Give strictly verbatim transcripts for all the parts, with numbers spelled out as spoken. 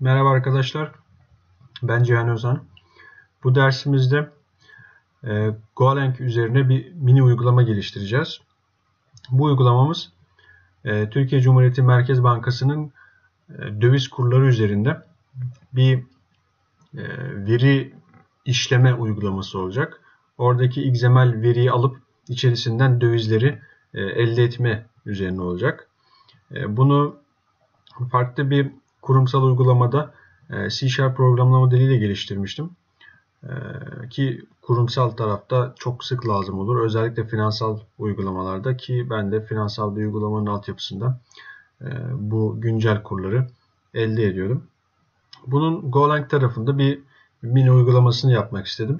Merhaba arkadaşlar, ben Cihan Özhan. Bu dersimizde e, Golang üzerine bir mini uygulama geliştireceğiz. Bu uygulamamız e, Türkiye Cumhuriyeti Merkez Bankası'nın e, döviz kurları üzerinde bir e, veri işleme uygulaması olacak. Oradaki X M L veriyi alıp içerisinden dövizleri e, elde etme üzerine olacak. E, bunu farklı bir kurumsal uygulamada C# programlama diliyle geliştirmiştim. Ki kurumsal tarafta çok sık lazım olur. Özellikle finansal uygulamalarda, ki ben de finansal bir uygulamanın altyapısında bu güncel kurları elde ediyorum. Bunun Golang tarafında bir mini uygulamasını yapmak istedim.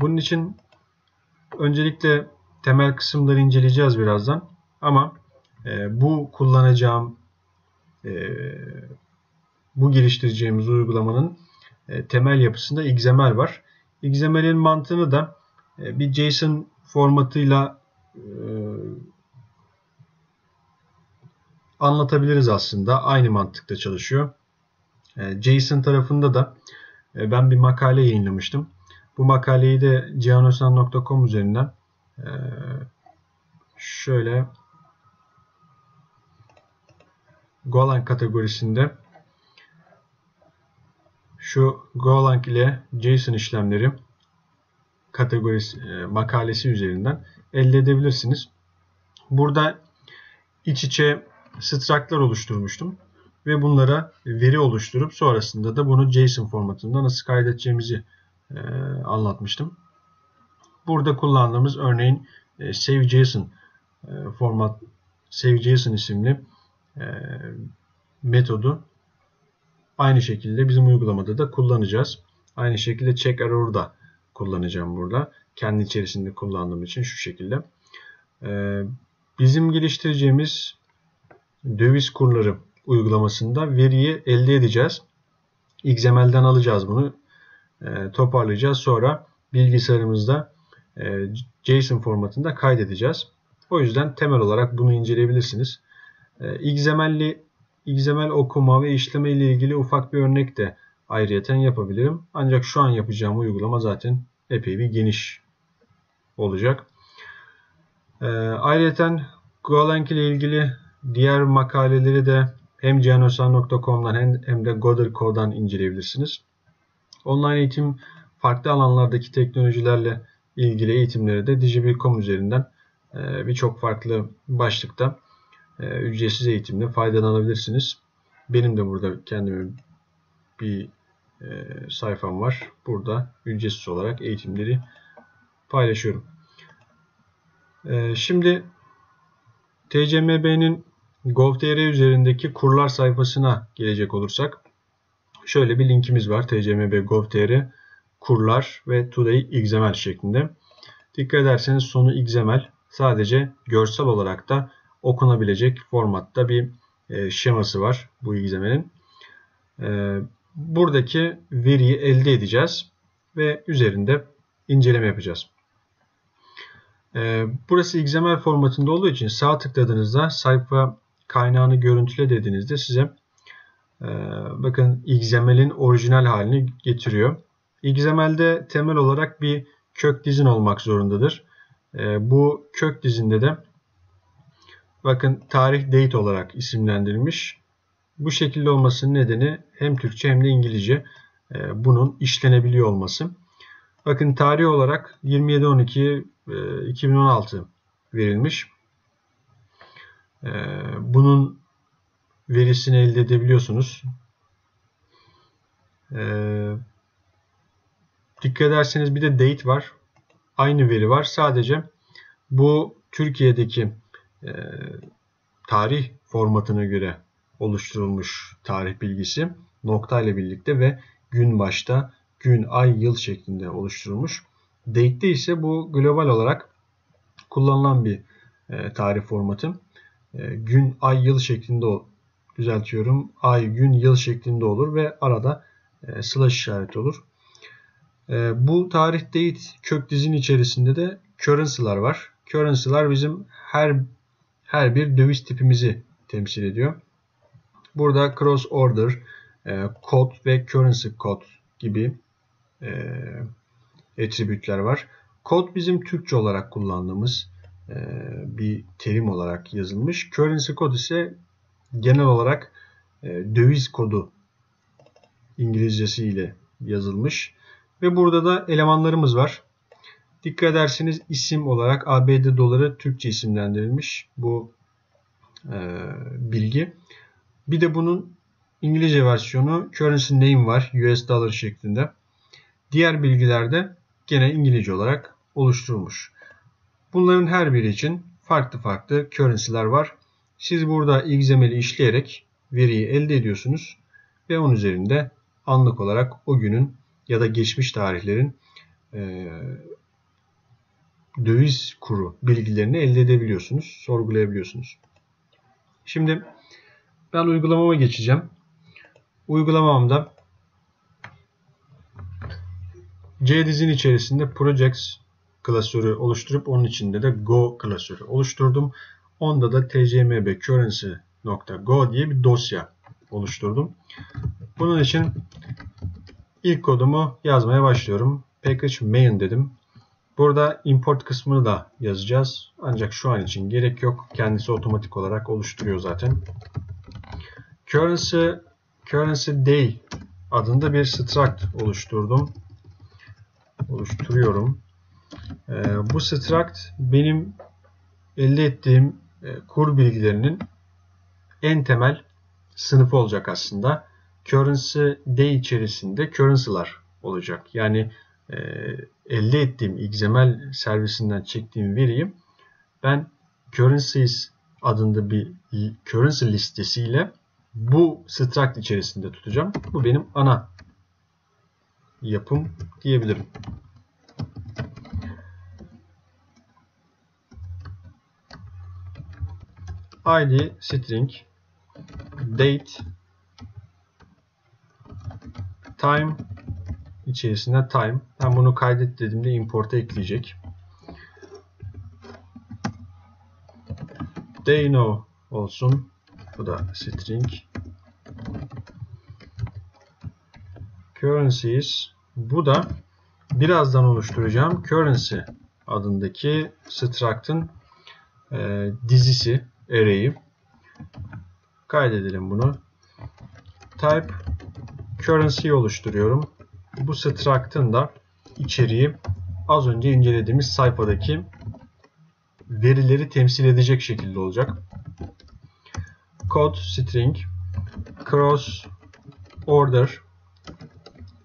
Bunun için öncelikle temel kısımları inceleyeceğiz birazdan. Ama bu kullanacağım Ee, bu geliştireceğimiz uygulamanın e, temel yapısında X M L var. X M L'in mantığını da e, bir JSON formatıyla e, anlatabiliriz aslında. Aynı mantıkta çalışıyor. E, JSON tarafında da e, ben bir makale yayınlamıştım. Bu makaleyi de cihanosan nokta com üzerinden e, şöyle Golang kategorisinde şu Golang ile JSON işlemleri kategorisi e, makalesi üzerinden elde edebilirsiniz. Burada iç içe struct'lar oluşturmuştum ve bunlara veri oluşturup sonrasında da bunu JSON formatında nasıl kaydedeceğimizi e, anlatmıştım. Burada kullandığımız örneğin e, save JSON e, format save JSON isimli metodu aynı şekilde bizim uygulamada da kullanacağız. Aynı şekilde check error'u da kullanacağım burada. Kendi içerisinde kullandığım için şu şekilde. Bizim geliştireceğimiz döviz kurları uygulamasında veriyi elde edeceğiz. X M L'den alacağız bunu. Toparlayacağız. Sonra bilgisayarımızda JSON formatında kaydedeceğiz. O yüzden temel olarak bunu inceleyebilirsiniz. X M L'li X M L okuma ve işleme ile ilgili ufak bir örnek de ayrıyeten yapabilirim. Ancak şu an yapacağım uygulama zaten epey bir geniş olacak. E, ayrıyeten Golang ile ilgili diğer makaleleri de hem cihanosan nokta com'dan hem de Gov nokta tr'dan inceleyebilirsiniz. Online eğitim, farklı alanlardaki teknolojilerle ilgili eğitimleri de DigiBilcom üzerinden e, birçok farklı başlıkta ücretsiz eğitimle faydalanabilirsiniz. Benim de burada kendimin bir sayfam var. Burada ücretsiz olarak eğitimleri paylaşıyorum. Şimdi T C M B'nin Gov nokta tr üzerindeki kurlar sayfasına gelecek olursak, şöyle bir linkimiz var. T C M B Gov nokta tr kurlar ve today X M L şeklinde. Dikkat ederseniz sonu X M L, sadece görsel olarak da okunabilecek formatta bir şeması var bu X M L'in. Buradaki veriyi elde edeceğiz ve üzerinde inceleme yapacağız. Burası X M L formatında olduğu için sağ tıkladığınızda sayfa kaynağını görüntüle dediğinizde size bakın X M L'in orijinal halini getiriyor. X M L'de temel olarak bir kök dizin olmak zorundadır. Bu kök dizinde de bakın tarih date olarak isimlendirilmiş. Bu şekilde olmasının nedeni hem Türkçe hem de İngilizce e, bunun işlenebiliyor olması. Bakın tarih olarak yirmi yedi on iki iki bin on altı verilmiş. E, bunun verisini elde edebiliyorsunuz. E, dikkat ederseniz bir de date var. Aynı veri var. Sadece bu Türkiye'deki E, tarih formatına göre oluşturulmuş tarih bilgisi nokta ile birlikte ve gün başta gün, ay, yıl şeklinde oluşturulmuş. Date'de ise bu global olarak kullanılan bir e, tarih formatı. E, gün, ay, yıl şeklinde düzeltiyorum. Ay, gün, yıl şeklinde olur ve arada e, slash işareti olur. E, bu tarih date kök dizinin içerisinde de currency'lar var. Currency'lar bizim her Her bir döviz tipimizi temsil ediyor. Burada cross order, kod ve currency kod gibi attribütler var. Kod bizim Türkçe olarak kullandığımız bir terim olarak yazılmış. Currency kod ise genel olarak döviz kodu İngilizcesi ile yazılmış. Ve burada da elemanlarımız var. Dikkat ederseniz isim olarak A B D doları Türkçe isimlendirilmiş bu e, bilgi. Bir de bunun İngilizce versiyonu currency name var, U S dollar şeklinde. Diğer bilgiler de gene İngilizce olarak oluşturulmuş. Bunların her biri için farklı farklı currency'ler var. Siz burada X M L'i işleyerek veriyi elde ediyorsunuz ve onun üzerinde anlık olarak o günün ya da geçmiş tarihlerin e, döviz kuru bilgilerini elde edebiliyorsunuz, sorgulayabiliyorsunuz. Şimdi ben uygulamama geçeceğim. Uygulamamda C-Diz'in içerisinde Projects klasörü oluşturup onun içinde de Go klasörü oluşturdum. Onda da T C M B currency nokta go diye bir dosya oluşturdum. Bunun için ilk kodumu yazmaya başlıyorum. Package main dedim. Burada import kısmını da yazacağız. Ancak şu an için gerek yok. Kendisi otomatik olarak oluşturuyor zaten. Currency, currency day adında bir struct oluşturdum. Oluşturuyorum. Ee, bu struct benim elde ettiğim e, kur bilgilerinin en temel sınıfı olacak aslında. Currency day içerisinde currency'lar olacak. Yani e, elde ettiğim X M L servisinden çektiğim veriyi ben currencies adında bir currency listesiyle bu struct içerisinde tutacağım. Bu benim ana yapım diyebilirim. I D string, date, time içerisinde time. Ben bunu kaydet dediğimde import'a ekleyecek. Day no olsun. Bu da string. Currencies. Bu da birazdan oluşturacağım currency adındaki struct'ın e, dizisi, array'i. Kaydedelim bunu. Type currency oluşturuyorum. Bu struct'ın da içeriği az önce incelediğimiz sayfadaki verileri temsil edecek şekilde olacak. Code string cross order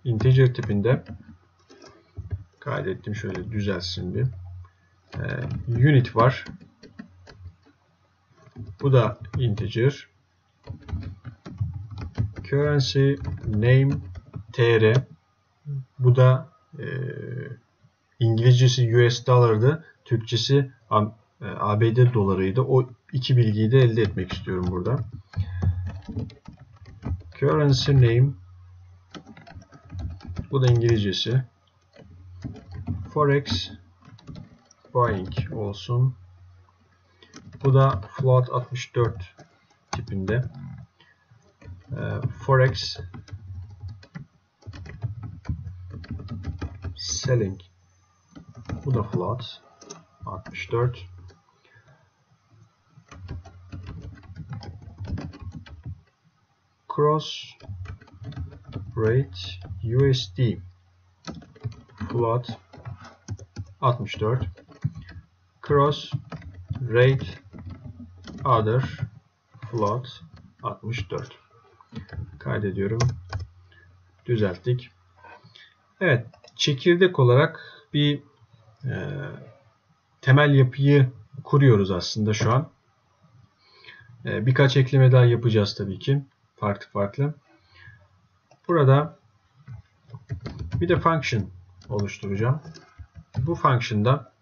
integer tipinde, kaydettim şöyle düzelsin bir, ee, unit var. Bu da integer. Currency name T R. Bu da e, İngilizcesi U S dolardı. Türkçesi A B D dolarıydı. O iki bilgiyi de elde etmek istiyorum burada. Currency name. Bu da İngilizcesi. Forex buying olsun. Bu da float altmış dört tipinde. Forex selling. Bu da float altmış dört. Cross rate U S D float altmış dört. Cross rate other float altmış dört. Kaydediyorum. Düzelttik. Evet, çekirdek olarak bir e, temel yapıyı kuruyoruz aslında şu an. E, birkaç ekleme daha yapacağız tabii ki. Farklı farklı. Burada bir de function oluşturacağım. Bu function'da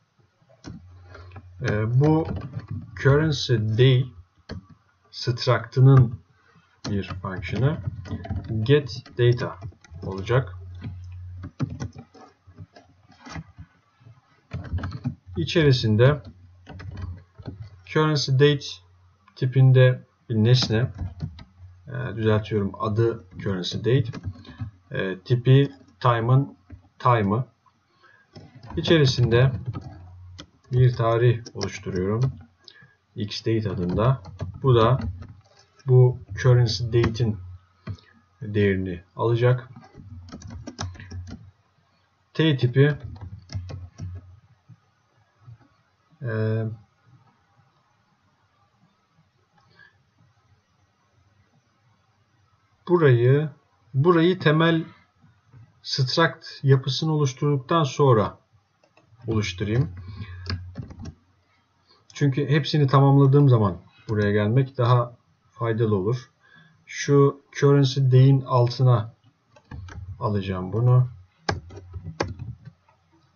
e, bu currency day struct'ının bir function'ı get data olacak. İçerisinde currency date tipinde bir nesne, e, e, düzeltiyorum, adı currency date, e, tipi time'ın time'ı, içerisinde bir tarih oluşturuyorum x date adında. Bu da bu currency date'in değerini alacak. T tipi e, burayı burayı temel struct yapısını oluşturduktan sonra oluşturayım. Çünkü hepsini tamamladığım zaman buraya gelmek daha faydalı olur. Şu currency day'in altına alacağım bunu.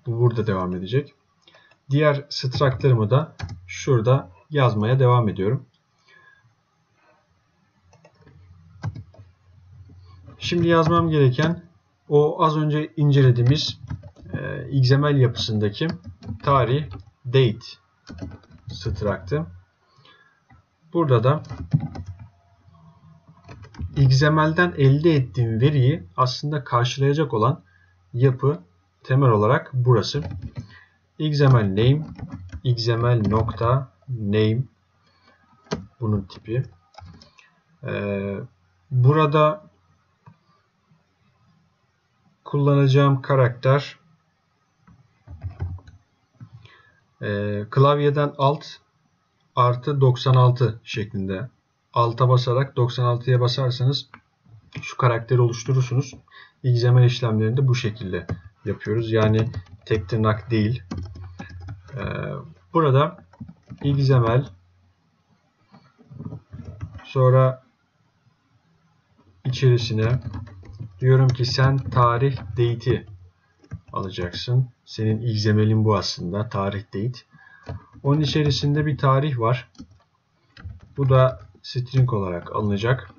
Bu burada devam edecek. Diğer struct'larımı da şurada yazmaya devam ediyorum. Şimdi yazmam gereken o az önce incelediğimiz e, X M L yapısındaki tarih date struct'ı. Burada da X M L'den elde ettiğim veriyi aslında karşılayacak olan yapı temel olarak burası. X M L name, X M L nokta name, bunun tipi. Ee, burada kullanacağım karakter e, klavyeden alt artı doksan altı şeklinde. Alta basarak doksan altıya basarsanız şu karakteri oluşturursunuz. X M L işlemlerini de bu şekilde yapıyoruz. Yani tek tırnak değil. Ee, burada X M L, sonra içerisine diyorum ki sen tarih date'i alacaksın. Senin X M L'in bu aslında. Tarih date. Onun içerisinde bir tarih var. Bu da string olarak alınacak.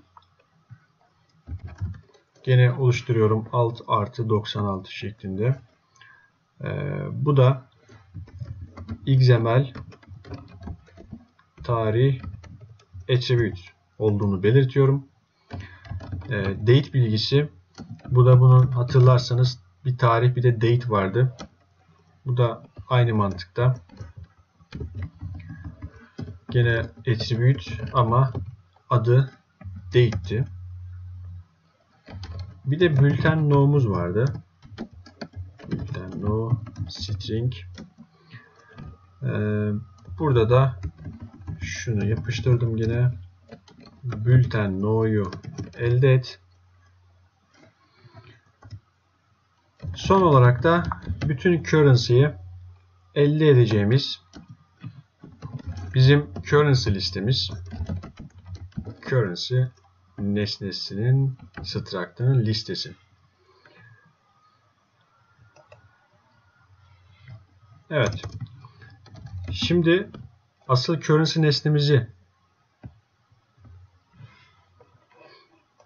Gene oluşturuyorum alt artı doksan altı şeklinde. Ee, bu da X M L tarih attribute olduğunu belirtiyorum. Ee, date bilgisi. Bu da bunun, hatırlarsanız, bir tarih bir de date vardı. Bu da aynı mantıkta. Gene attribute ama adı date'ti. Bir de bülten no'muz vardı. Bülten no string. Ee, burada da şunu yapıştırdım gene. Bülten no'yu elde et. Son olarak da bütün currency'yi elde edeceğimiz bizim currency listemiz, currency nesnesinin struct'ının listesi. Evet. Şimdi asıl currency nesnemizi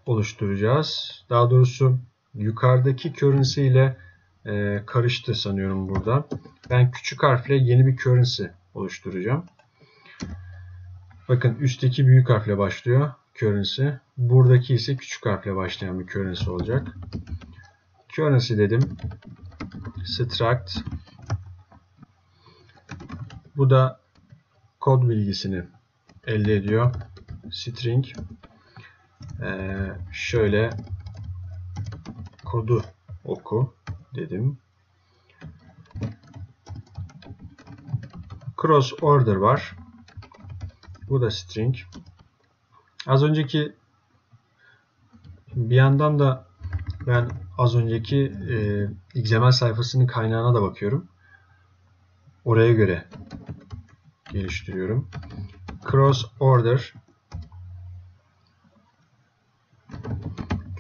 oluşturacağız. Daha doğrusu yukarıdaki currency ile e, karıştı sanıyorum burada. Ben küçük harfle yeni bir currency oluşturacağım. Bakın üstteki büyük harfle başlıyor currency. Buradaki ise küçük harfle başlayan bir currency olacak. Currency dedim. Struct. Bu da kod bilgisini elde ediyor. String. Ee, şöyle kodu oku dedim. Cross order var. Bu da string. Az önceki, bir yandan da ben az önceki e, X M L sayfasının kaynağına da bakıyorum. Oraya göre geliştiriyorum. Cross order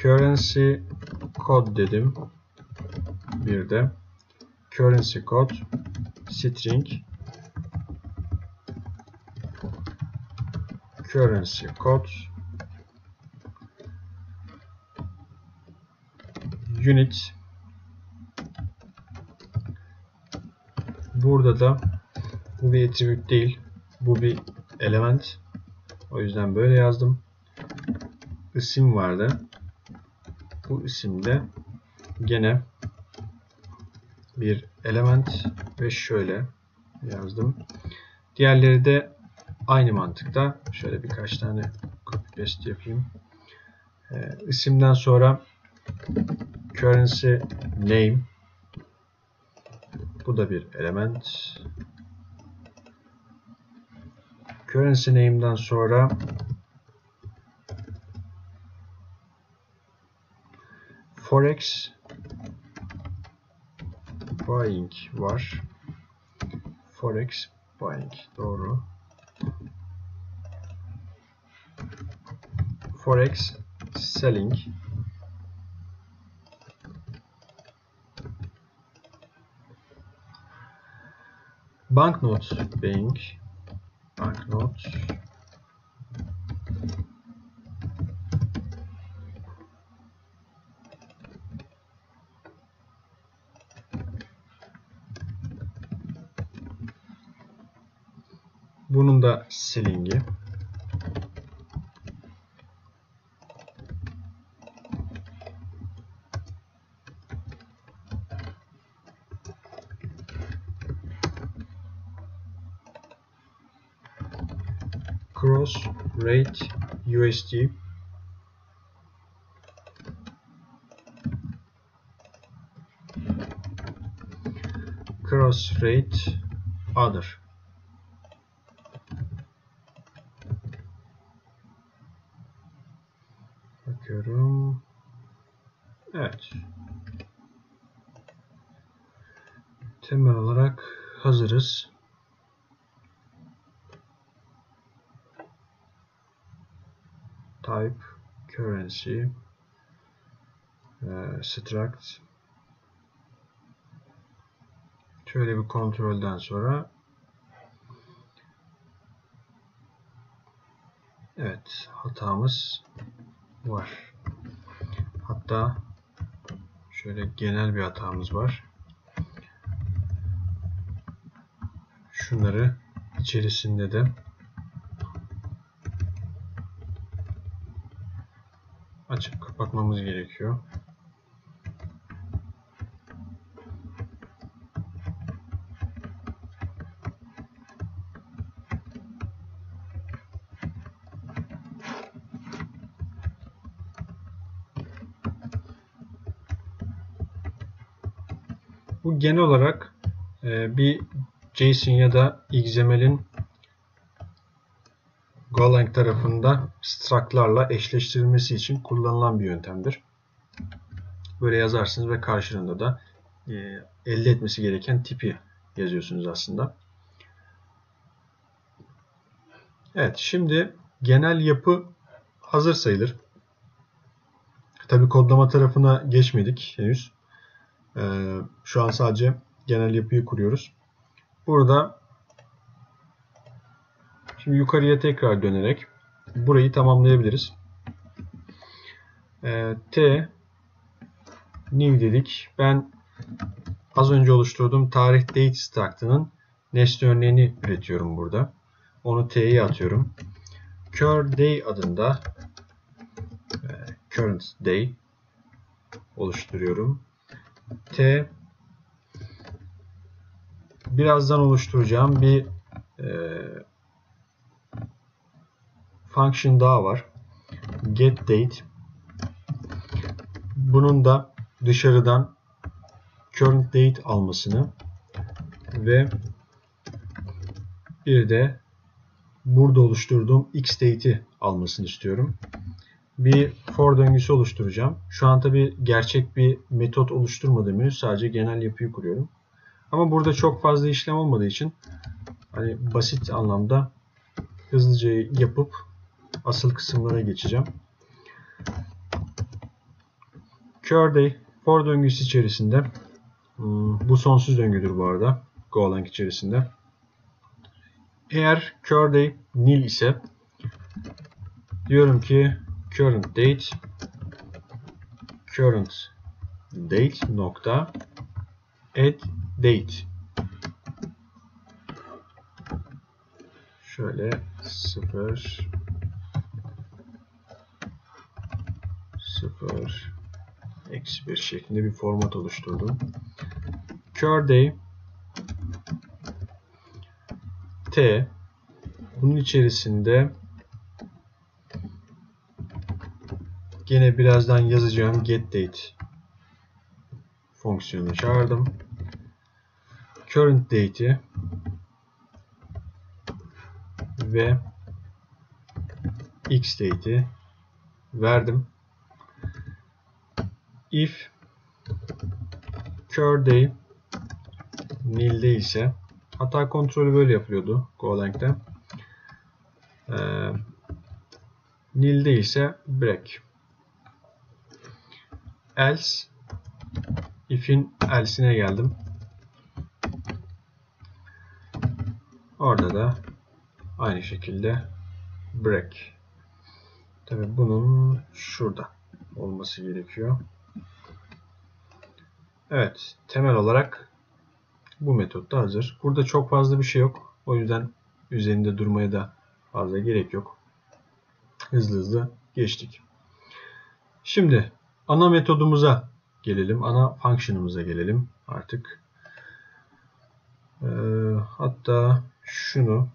currency code dedim. Bir de currency code string currency code unit. Burada da bu bir attribute değil, bu bir element. O yüzden böyle yazdım. isim vardı. Bu isimde gene bir element ve şöyle yazdım. Diğerleri de aynı mantıkta. Şöyle birkaç tane copy paste yapayım. Ee, isimden sonra currency name, bu da bir element. Currency name'den sonra forex buying var. Forex buying doğru. Forex selling. Banknot buying. Banknot. Bunun da sellingi. Cross rate U S D. Cross rate other. Bakıyorum. Evet. Temel olarak hazırız. Type, currency, uh, struct. Şöyle bir kontrolden sonra evet, hatamız var. Hatta şöyle genel bir hatamız var. Şunları içerisinde de açıp kapatmamız gerekiyor. Bu genel olarak bir JSON ya da X M L'in Golang tarafında struct'larla eşleştirilmesi için kullanılan bir yöntemdir. Böyle yazarsınız ve karşılığında da elde etmesi gereken tipi yazıyorsunuz aslında. Evet, şimdi genel yapı hazır sayılır. Tabii kodlama tarafına geçmedik henüz. Şu an sadece genel yapıyı kuruyoruz. Burada şimdi yukarıya tekrar dönerek burayı tamamlayabiliriz. Ee, T new dedik. Ben az önce oluşturduğum tarih date struct'ının nesne örneğini üretiyorum burada. Onu T'ye atıyorum. Cur day adında e, current day oluşturuyorum. T birazdan oluşturacağım bir e, function daha var. GetDate. Bunun da dışarıdan CurrentDate almasını ve bir de burada oluşturduğum XDate'i almasını istiyorum. Bir for döngüsü oluşturacağım. Şu an tabi gerçek bir metot oluşturmadığım için sadece genel yapıyı kuruyorum. Ama burada çok fazla işlem olmadığı için hani basit anlamda hızlıca yapıp asıl kısımlara geçeceğim. Cur day for döngüsü içerisinde, bu sonsuz döngüdür bu arada Golang içerisinde. Eğer cur day nil ise diyorum ki current date current date nokta add date. Şöyle sıfır sıfır eksi bir şeklinde bir format oluşturdum. Curday T, bunun içerisinde gene birazdan yazacağım getDate fonksiyonunu çağırdım. Current date'i ve xDate'i verdim. If curday nil değilse, hata kontrolü böyle yapılıyordu Golang'da. Ee, nil değilse break. Else, if'in else'ine geldim. Orada da aynı şekilde break. Tabii bunun şurada olması gerekiyor. Evet, temel olarak bu metot da hazır. Burada çok fazla bir şey yok. O yüzden üzerinde durmaya da fazla gerek yok. Hızlı hızlı geçtik. Şimdi ana metodumuza gelelim. Ana function'ımıza gelelim artık. Ee, hatta şunu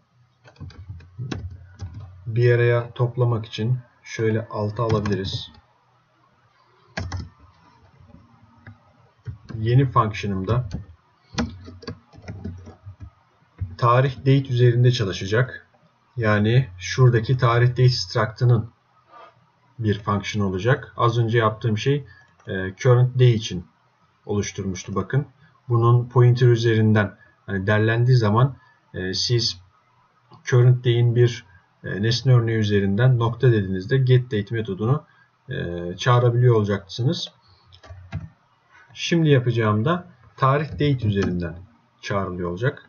bir araya toplamak için şöyle alta alabiliriz. Yeni function'ımda tarih date üzerinde çalışacak. Yani şuradaki tarih date struct'ının bir function olacak. Az önce yaptığım şey e, current day için oluşturmuştu bakın. Bunun pointer üzerinden hani derlendiği zaman e, siz current day'in bir e, nesne örneği üzerinden nokta dediğinizde getDate metodunu e, çağırabiliyor olacaksınız. Şimdi yapacağım da tarih date üzerinden çağrılıyor olacak.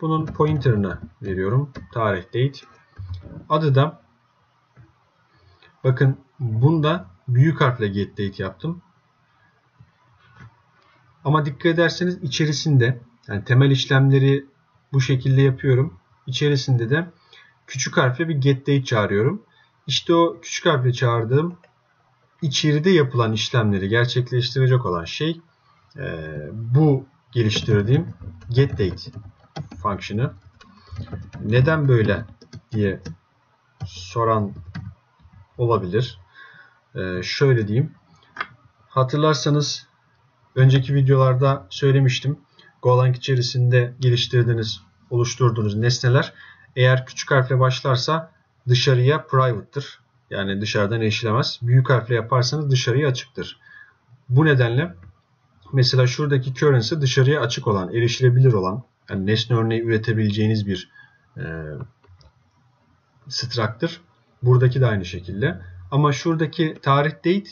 Bunun pointer'ını veriyorum. Tarih date. Adı da bakın bunda büyük harfle get date yaptım. Ama dikkat ederseniz içerisinde yani temel işlemleri bu şekilde yapıyorum. İçerisinde de küçük harfle bir get date çağırıyorum. İşte o küçük harfle çağırdığım içeride yapılan işlemleri gerçekleştirecek olan şey e, bu geliştirdiğim get date function'ı. Neden böyle diye soran olabilir. Ee, şöyle diyeyim. Hatırlarsanız önceki videolarda söylemiştim. Golang içerisinde geliştirdiğiniz, oluşturduğunuz nesneler eğer küçük harfle başlarsa dışarıya private'tır. Yani dışarıdan erişilemez. Büyük harfle yaparsanız dışarıya açıktır. Bu nedenle mesela şuradaki currency dışarıya açık olan, erişilebilir olan, yani nesne örneği üretebileceğiniz bir e, struct'tır. Buradaki de aynı şekilde. Ama şuradaki tarih date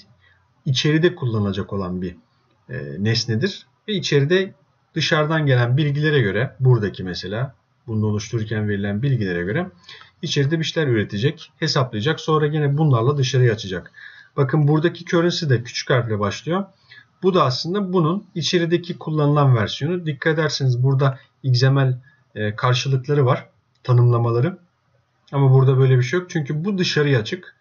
içeride kullanılacak olan bir e, nesnedir. Ve içeride dışarıdan gelen bilgilere göre, buradaki mesela bunu oluştururken verilen bilgilere göre içeride bir şeyler üretecek, hesaplayacak. Sonra yine bunlarla dışarıya açacak. Bakın buradaki currency de küçük harfle başlıyor. Bu da aslında bunun içerideki kullanılan versiyonu. Dikkat ederseniz burada X M L karşılıkları var, tanımlamaları. Ama burada böyle bir şey yok. Çünkü bu dışarıya açık.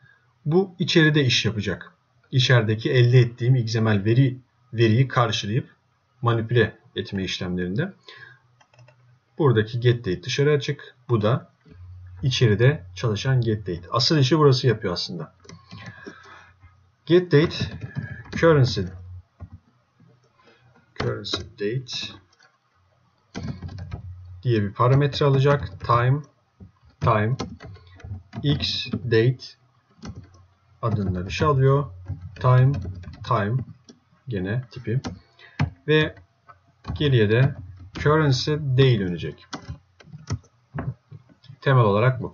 Bu içeride iş yapacak. İçerideki elde ettiğim X M L veri veriyi karşılayıp manipüle etme işlemlerinde. Buradaki getDate dışarı açık. Bu da içeride çalışan getDate. Asıl işi burası yapıyor aslında. GetDate currency currency date diye bir parametre alacak. Time time x date adında bir şey alıyor. Time time gene tipi ve geriye de currency day dönecek. Temel olarak bu.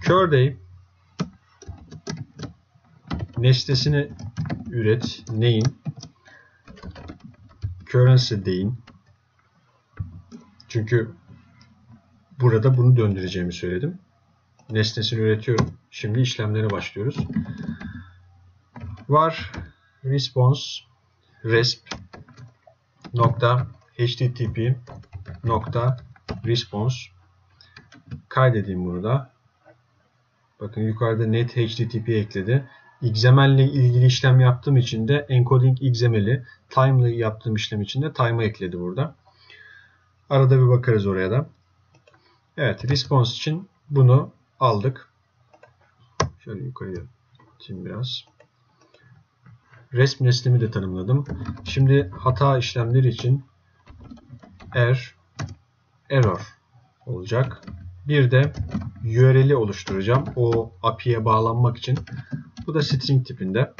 Curday nesnesini üret neyin? Currency day'in. Çünkü burada bunu döndüreceğimi söyledim. Nesnesini üretiyorum. Şimdi işlemlere başlıyoruz. Var response resp nokta http nokta response kaydedeyim bunu da. Bakın yukarıda net H T T P ekledi. X M L ile ilgili işlem yaptığım için de encoding X M L'i, time ile yaptığım işlem için de time'ı ekledi burada. Arada bir bakarız oraya da. Evet, response için bunu aldık. Şöyle yukarıya atayım biraz. Resm nesnemi de tanımladım. Şimdi hata işlemleri için er, error olacak. Bir de U R L'i oluşturacağım. O A P I'ye bağlanmak için. Bu da string tipinde.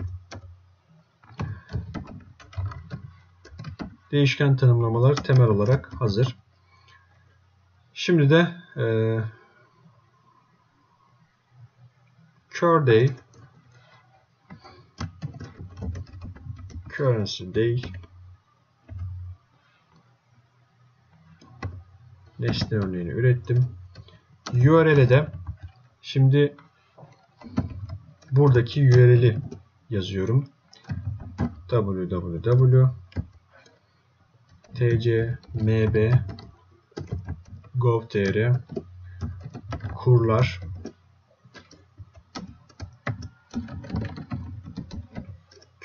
Değişken tanımlamalar temel olarak hazır. Şimdi de e, cur day currency day nesne örneğini ürettim. U R L'e de şimdi buradaki U R L'i yazıyorum. double-u double-u double-u nokta t c m b nokta gov nokta t r kurlar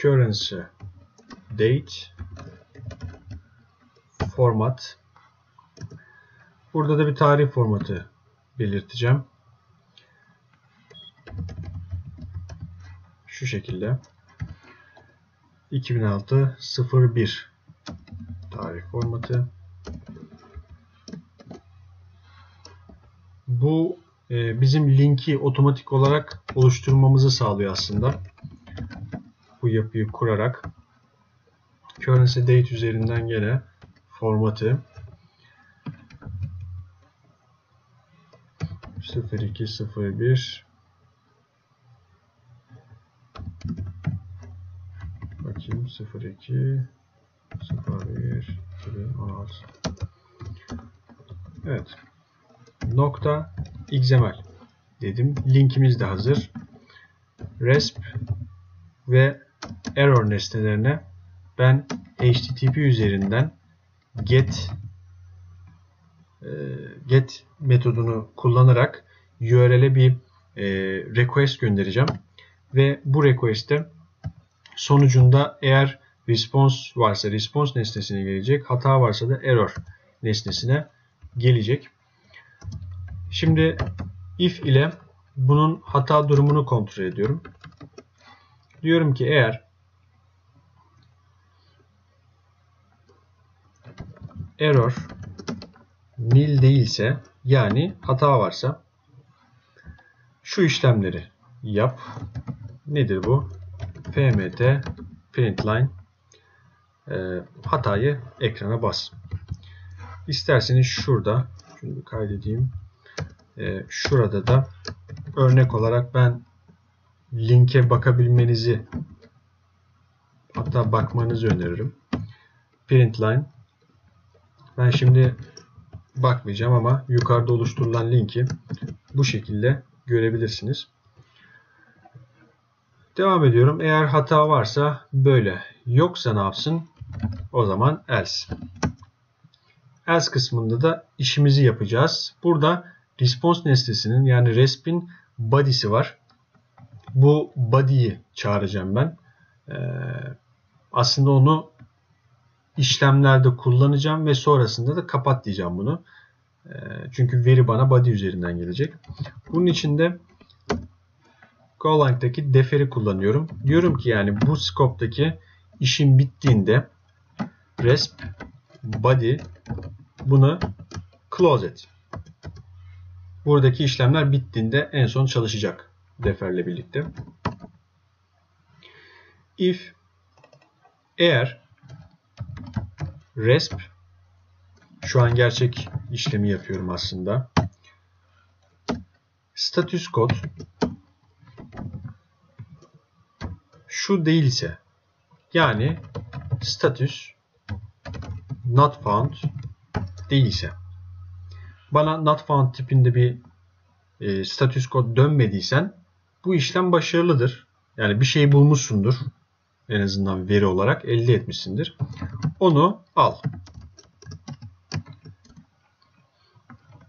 currency date format. Burada da bir tarih formatı belirteceğim. Şu şekilde iki bin altı sıfır bir tarih formatı. Bu e, bizim linki otomatik olarak oluşturmamızı sağlıyor aslında. Bu yapıyı kurarak currency date üzerinden gene formatı sıfır iki sıfır bir bakayım sıfır iki sıfır bir iki bin on altı. Evet. Nokta X M L dedim. Linkimiz de hazır. Resp ve error nesnelerine ben H T T P üzerinden get get metodunu kullanarak U R L'e bir request göndereceğim ve bu request'te sonucunda eğer response varsa response nesnesine gelecek, hata varsa da error nesnesine gelecek. Şimdi if ile bunun hata durumunu kontrol ediyorum. Diyorum ki eğer error nil değilse, yani hata varsa şu işlemleri yap. Nedir bu? F M T printline e, hatayı ekrana bas. İsterseniz şurada şunu kaydedeyim. E, şurada da örnek olarak ben linke bakabilmenizi, hatta bakmanızı öneririm. Printline. Ben şimdi bakmayacağım ama yukarıda oluşturulan linki bu şekilde görebilirsiniz. Devam ediyorum. Eğer hata varsa böyle. Yoksa ne yapsın? O zaman else. Else kısmında da işimizi yapacağız. Burada response nesnesinin, yani resp'in body'si var. Bu body'yi çağıracağım ben. Ee, aslında onu işlemlerde kullanacağım ve sonrasında da kapat diyeceğim bunu. Ee, çünkü veri bana body üzerinden gelecek. Bunun için de Golang'daki defer'i kullanıyorum. Diyorum ki yani bu scope'daki işin bittiğinde resp body bunu close et. Buradaki işlemler bittiğinde en son çalışacak defer'le birlikte. If eğer resp, şu an gerçek işlemi yapıyorum aslında. Status kod şu değilse, yani status not found değilse, bana not found tipinde bir e, status kod dönmediysen bu işlem başarılıdır. Yani bir şey bulmuşsundur. En azından veri olarak elde etmişsindir. Onu al.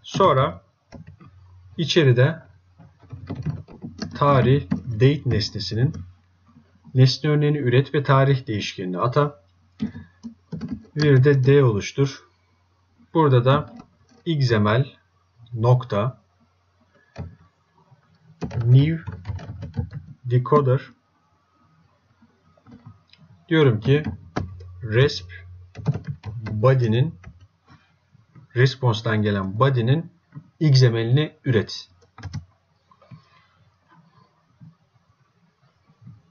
Sonra içeride tarih date nesnesinin Nesne örneğini üret ve tarih değişkenini ata. Bir de D oluştur. Burada da X M L nokta new decoder diyorum ki resp body'nin response'dan gelen body'nin X M L'ini üret.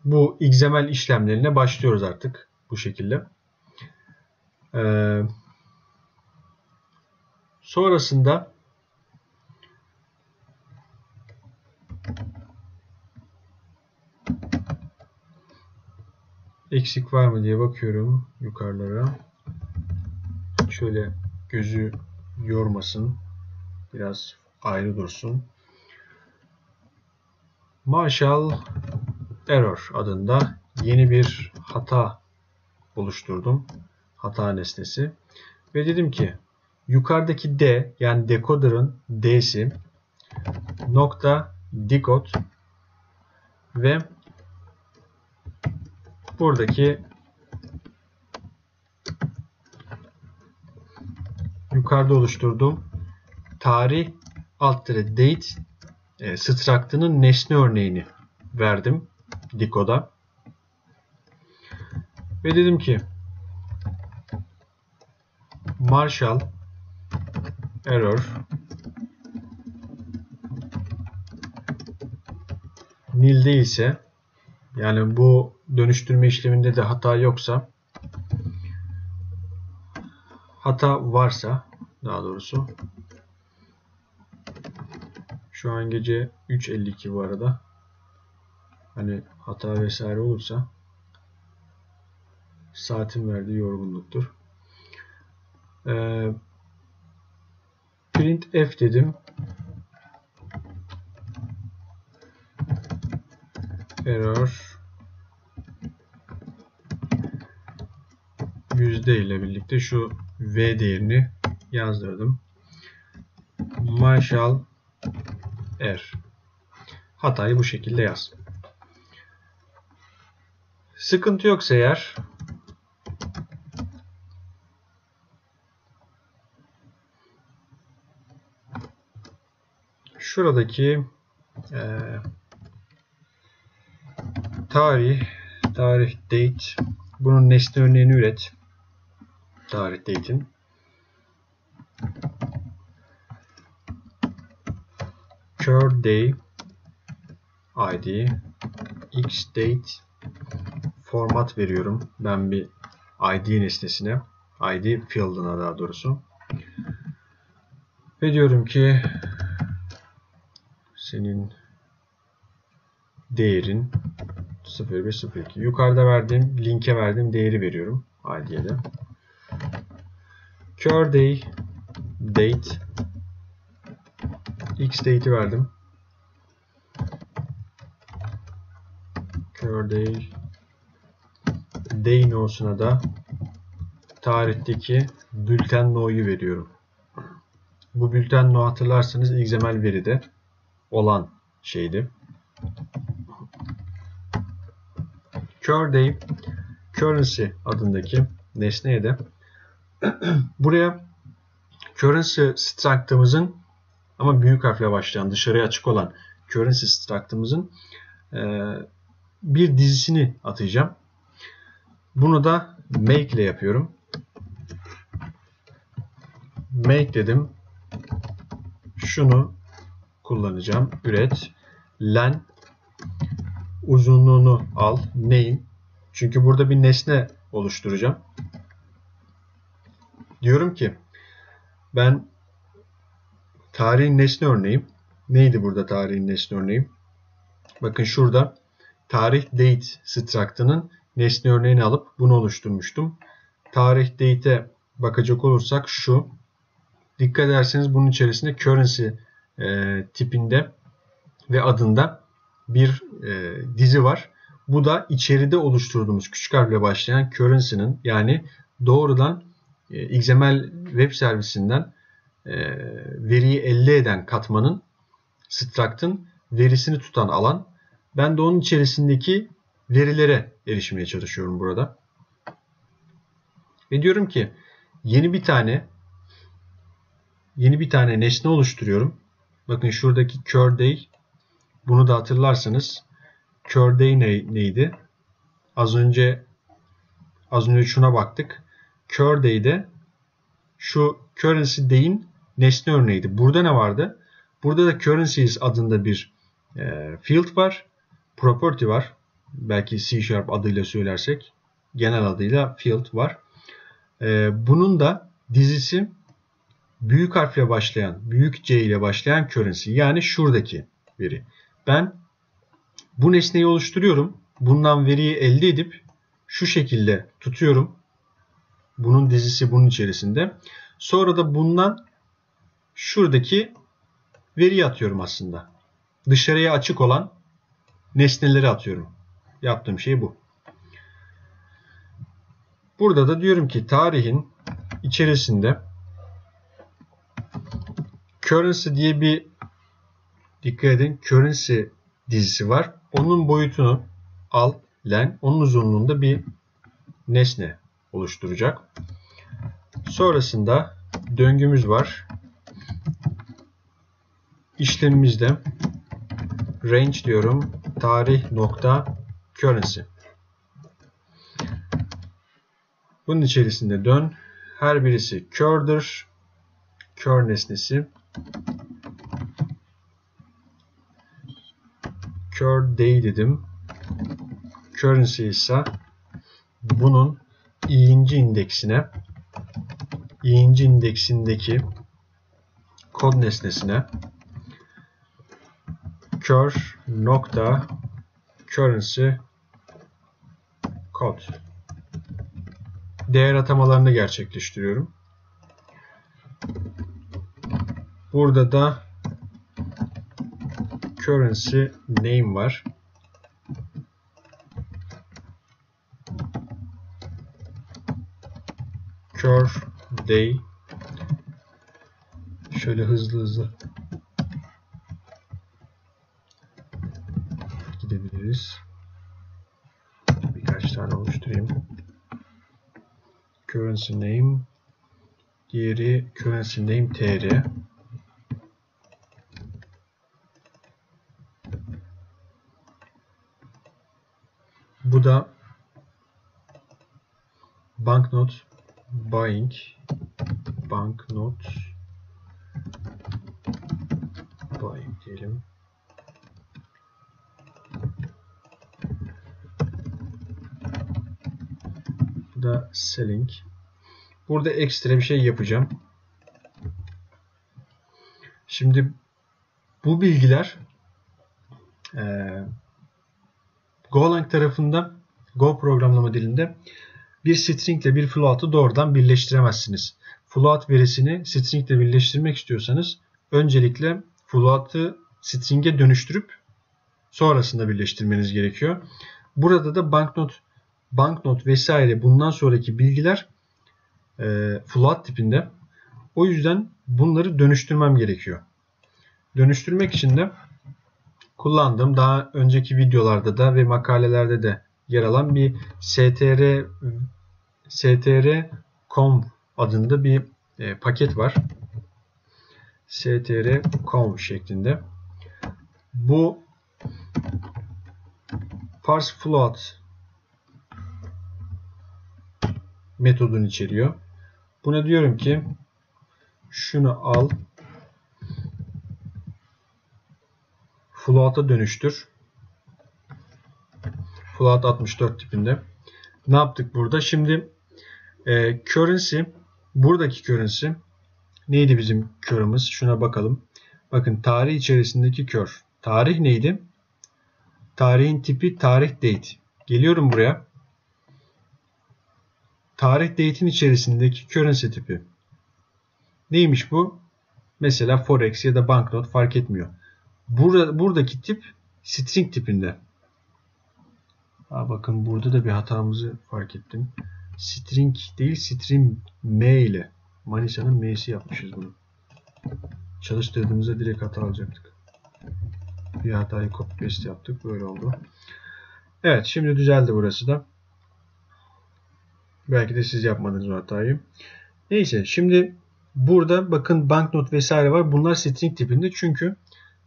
Bu X M L işlemlerine başlıyoruz artık bu şekilde. Ee, sonrasında eksik var mı diye bakıyorum yukarılara. Şöyle gözü yormasın. Biraz ayrı dursun. Marshall Error adında yeni bir hata oluşturdum. Hata nesnesi. Ve dedim ki yukarıdaki D, yani decoder'ın D'si nokta decode ve buradaki yukarıda oluşturduğum tarih alt tere date e, struct'ının nesne örneğini verdim decode'a. Ve dedim ki Marshall error nil değilse, yani bu dönüştürme işleminde de hata yoksa, hata varsa daha doğrusu, şu an gece üç elli iki bu arada, hani hata vesaire olursa saatin verdiği yorgunluktur. Ee, print f dedim, error yüzde ile birlikte şu v değerini yazdırdım. Marshall er, hatayı bu şekilde yaz. Sıkıntı yoksa eğer şuradaki e, tarih tarih date, bunun nesne örneğini üret. Tarih date'in char day id x date format veriyorum ben bir id nesnesine, id field'ına daha doğrusu, ve diyorum ki senin değerin sıfır bir sıfır iki. Yukarıda verdiğim linke verdiğim değeri veriyorum id'ye de. Char day date x date'i verdim. Char day day no'suna da tarihteki bülten no'yu veriyorum. Bu bülten no, hatırlarsanız X M L veride olan şeydi. Char day currency adındaki nesneye de buraya currency struct'ımızın, ama büyük harfle başlayan dışarıya açık olan currency struct'ımızın bir dizisini atayacağım. Bunu da make ile yapıyorum. Make dedim. Şunu kullanacağım. Üret. Len uzunluğunu al. Name. Çünkü burada bir nesne oluşturacağım. Diyorum ki ben tarihin nesne örneği. Neydi burada tarihin nesne örneği? Bakın şurada tarih date struct'ının nesne örneğini alıp bunu oluşturmuştum. Tarih date'e bakacak olursak şu. Dikkat ederseniz bunun içerisinde currency e, tipinde ve adında bir e, dizi var. Bu da içeride oluşturduğumuz küçük harfle başlayan currency'nin, yani doğrudan e, X M L web servisinden e, veriyi elde eden katmanın, struct'ın verisini tutan alan. Ben de onun içerisindeki verilere erişmeye çalışıyorum burada. Ve diyorum ki yeni bir tane yeni bir tane nesne oluşturuyorum. Bakın şuradaki kör değil. Bunu da hatırlarsanız kör değil ne, neydi? Az önce az önce şuna baktık. Kör değil de şu currency değin nesne örneğiydi. Burada ne vardı? Burada da currencies adında bir e, field var. Property var. Belki C sharp adıyla söylersek. Genel adıyla field var. E, bunun da dizisi büyük harfle başlayan, büyük C ile başlayan currency. Yani şuradaki veri. Ben bu nesneyi oluşturuyorum. Bundan veriyi elde edip şu şekilde tutuyorum. Bunun dizisi bunun içerisinde. Sonra da bundan şuradaki veriyi atıyorum aslında. Dışarıya açık olan nesneleri atıyorum. Yaptığım şey bu. Burada da diyorum ki tarihin içerisinde currency diye bir, dikkat edin, currency dizisi var. Onun boyutunu al, len, onun uzunluğunda bir nesne oluşturacak. Sonrasında döngümüz var. İşlemimizde range diyorum, tarih nokta currency. Bunun içerisinde dön. Her birisi kördür. Kör nesnesi. Kör değil dedim. Currency ise bunun i'inci indeksine, i'inci indeksindeki kod nesnesine kör nokta currency kod değer atamalarını gerçekleştiriyorum. Burada da currency name var. Kör day. Şöyle hızlı hızlı gidebiliriz. Birkaç tane oluşturayım. Currency name. Diğeri currency name tr. Bu da banknot buying, banknot buying diyelim. Bu da selling. Burada ekstra bir şey yapacağım. Şimdi bu bilgiler eee Golang tarafında, Go programlama dilinde bir string ile bir float'ı doğrudan birleştiremezsiniz. Float verisini string ile birleştirmek istiyorsanız öncelikle float'ı string'e dönüştürüp sonrasında birleştirmeniz gerekiyor. Burada da banknot, banknot vesaire bundan sonraki bilgiler e, float tipinde. O yüzden bunları dönüştürmem gerekiyor. Dönüştürmek için de kullandığım, daha önceki videolarda da ve makalelerde de yer alan bir str str.conv adında bir e, paket var. str.conv şeklinde. Bu parse float metodunu içeriyor. Buna diyorum ki şunu al, float'a dönüştür. Float altmış dört tipinde. Ne yaptık burada? Şimdi e, currency, buradaki currency neydi bizim körümüz? Şuna bakalım. Bakın tarih içerisindeki kör. Tarih neydi? Tarihin tipi tarih date. Geliyorum buraya. Tarih date'in içerisindeki currency tipi. Neymiş bu? Mesela forex ya da banknot fark etmiyor. Burada, buradaki tip string tipinde. Aa, bakın burada da bir hatamızı fark ettim. String değil, string M ile. Manisa'nın M'si yapmışız bunu. Çalıştırdığımızda direkt hata alacaktık. Bir hatayı copy paste yaptık. Böyle oldu. Evet, şimdi düzeldi burası da. Belki de siz yapmadınız o hatayı. Neyse, şimdi burada bakın banknot vesaire var. Bunlar string tipinde, çünkü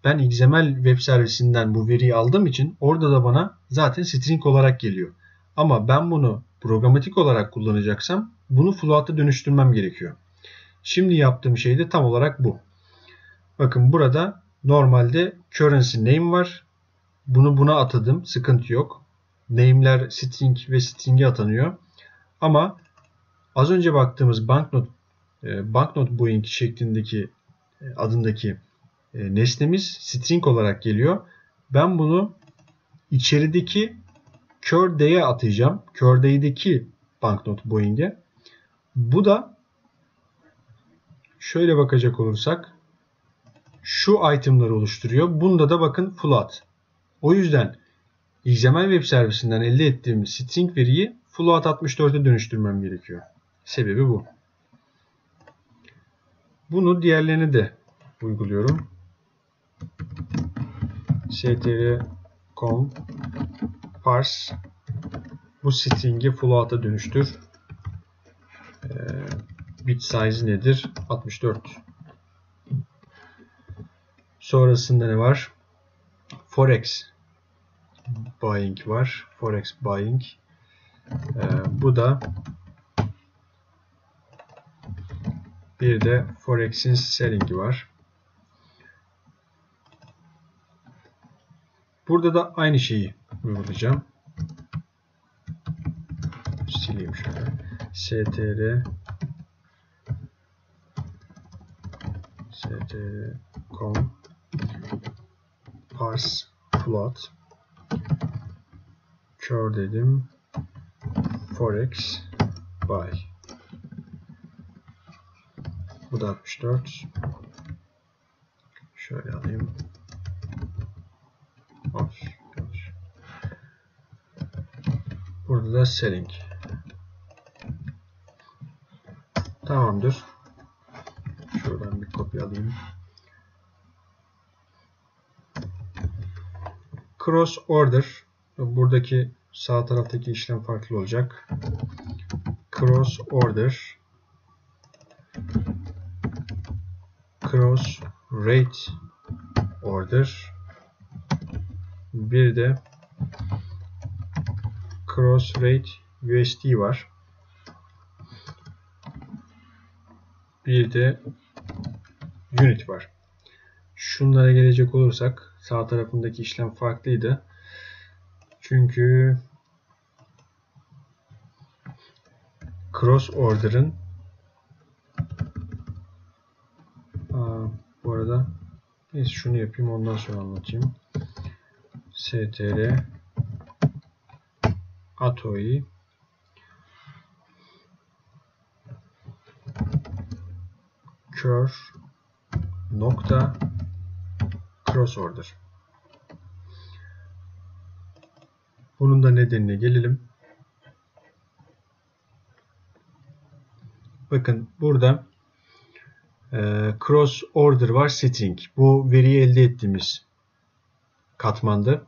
ben X M L web servisinden bu veriyi aldığım için orada da bana zaten string olarak geliyor. Ama ben bunu programatik olarak kullanacaksam bunu float'a dönüştürmem gerekiyor. Şimdi yaptığım şey de tam olarak bu. Bakın burada normalde currency name var. Bunu buna atadım. Sıkıntı yok. Name'ler string ve string'e atanıyor. Ama az önce baktığımız banknot banknot boeing şeklindeki adındaki nesnemiz string olarak geliyor. Ben bunu içerideki curDay'e atayacağım. curDay'deki banknot boeing'e. Bu da şöyle bakacak olursak şu itemları oluşturuyor. Bunda da bakın float. O yüzden X M L web servisinden elde ettiğim string veriyi float altmış dört'e dönüştürmem gerekiyor. Sebebi bu. Bunu diğerlerine de uyguluyorum. ctrl.com parse bu string'i float'a dönüştür. Ee, bit size nedir? altmış dört. Sonrasında ne var? Forex buying var. Forex buying. Ee, bu da bir de Forex'in selling'i var. Burada da aynı şeyi uygulayacağım. Sileyim şöyle. ctr ctr.com parse float kör dedim. Forex buy. Bu da altmış dört. Şöyle alayım. Burada da selling. Tamamdır. Şuradan bir kopya alayım. Cross order. Buradaki sağ taraftaki işlem farklı olacak. Cross order. Cross rate order. Bir de cross rate U S D var. Bir de unit var. Şunlara gelecek olursak sağ tarafındaki işlem farklıydı. Çünkü cross order'ın bu arada neyse şunu yapayım, ondan sonra anlatayım. ctr atoi kör nokta cross order. Bunun da nedenine gelelim. Bakın burada e, cross order var, string. Bu veriyi elde ettiğimiz katmandı.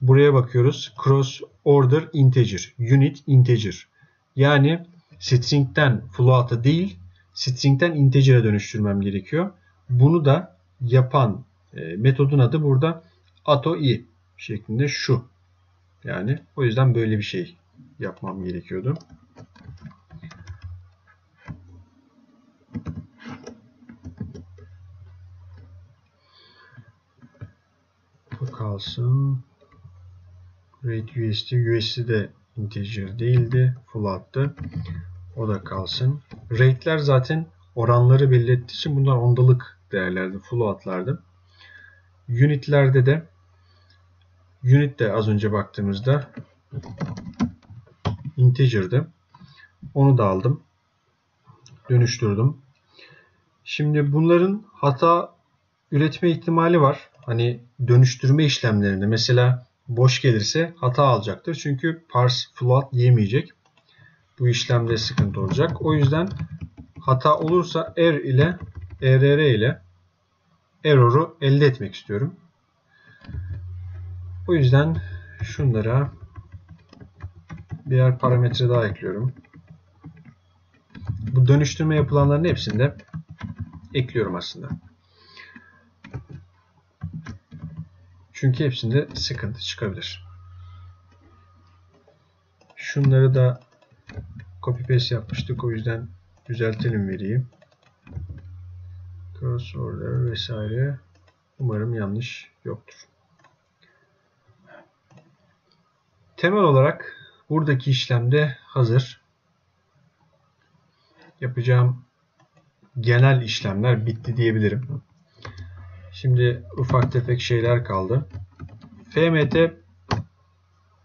Buraya bakıyoruz. Cross order integer. Unit integer. Yani string'den float'a değil, string'den integer'e dönüştürmem gerekiyor. Bunu da yapan e, metodun adı burada atoi şeklinde şu. Yani o yüzden böyle bir şey yapmam gerekiyordu. Bu kalsın. Rate U S D. U S D de integer değildi. Float'tı. O da kalsın. Rate'ler zaten oranları belli ettiği için bunlar ondalık değerlerdi. Float'lardı. Unit'lerde de Unit de az önce baktığımızda integer'di. Onu da aldım. Dönüştürdüm. Şimdi bunların hata üretme ihtimali var. Hani dönüştürme işlemlerinde mesela boş gelirse hata alacaktır. Çünkü parse float yemeyecek. Bu işlemde sıkıntı olacak. O yüzden hata olursa er ile err ile error'u elde etmek istiyorum. O yüzden şunlara birer parametre daha ekliyorum. Bu dönüştürme yapılanların hepsini de ekliyorum aslında. Çünkü hepsinde sıkıntı çıkabilir. Şunları da copy paste yapmıştık. O yüzden düzeltelim veriyi. Cross order vesaire. Umarım yanlış yoktur. Temel olarak buradaki işlemde hazır. Yapacağım genel işlemler bitti diyebilirim. Şimdi ufak tefek şeyler kaldı. F M T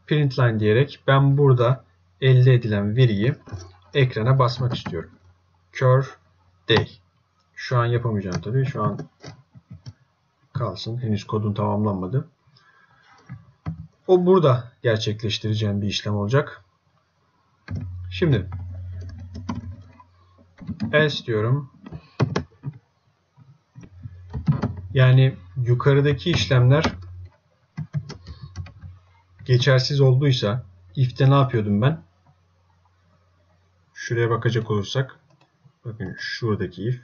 printline diyerek ben burada elde edilen veriyi ekrana basmak istiyorum. Kör değil. Şu an yapamayacağım tabii. Şu an kalsın. Henüz kodun tamamlanmadı. O burada gerçekleştireceğim bir işlem olacak. Şimdi else diyorum. Yani yukarıdaki işlemler geçersiz olduysa, if'te ne yapıyordum ben? Şuraya bakacak olursak, bakın şuradaki if.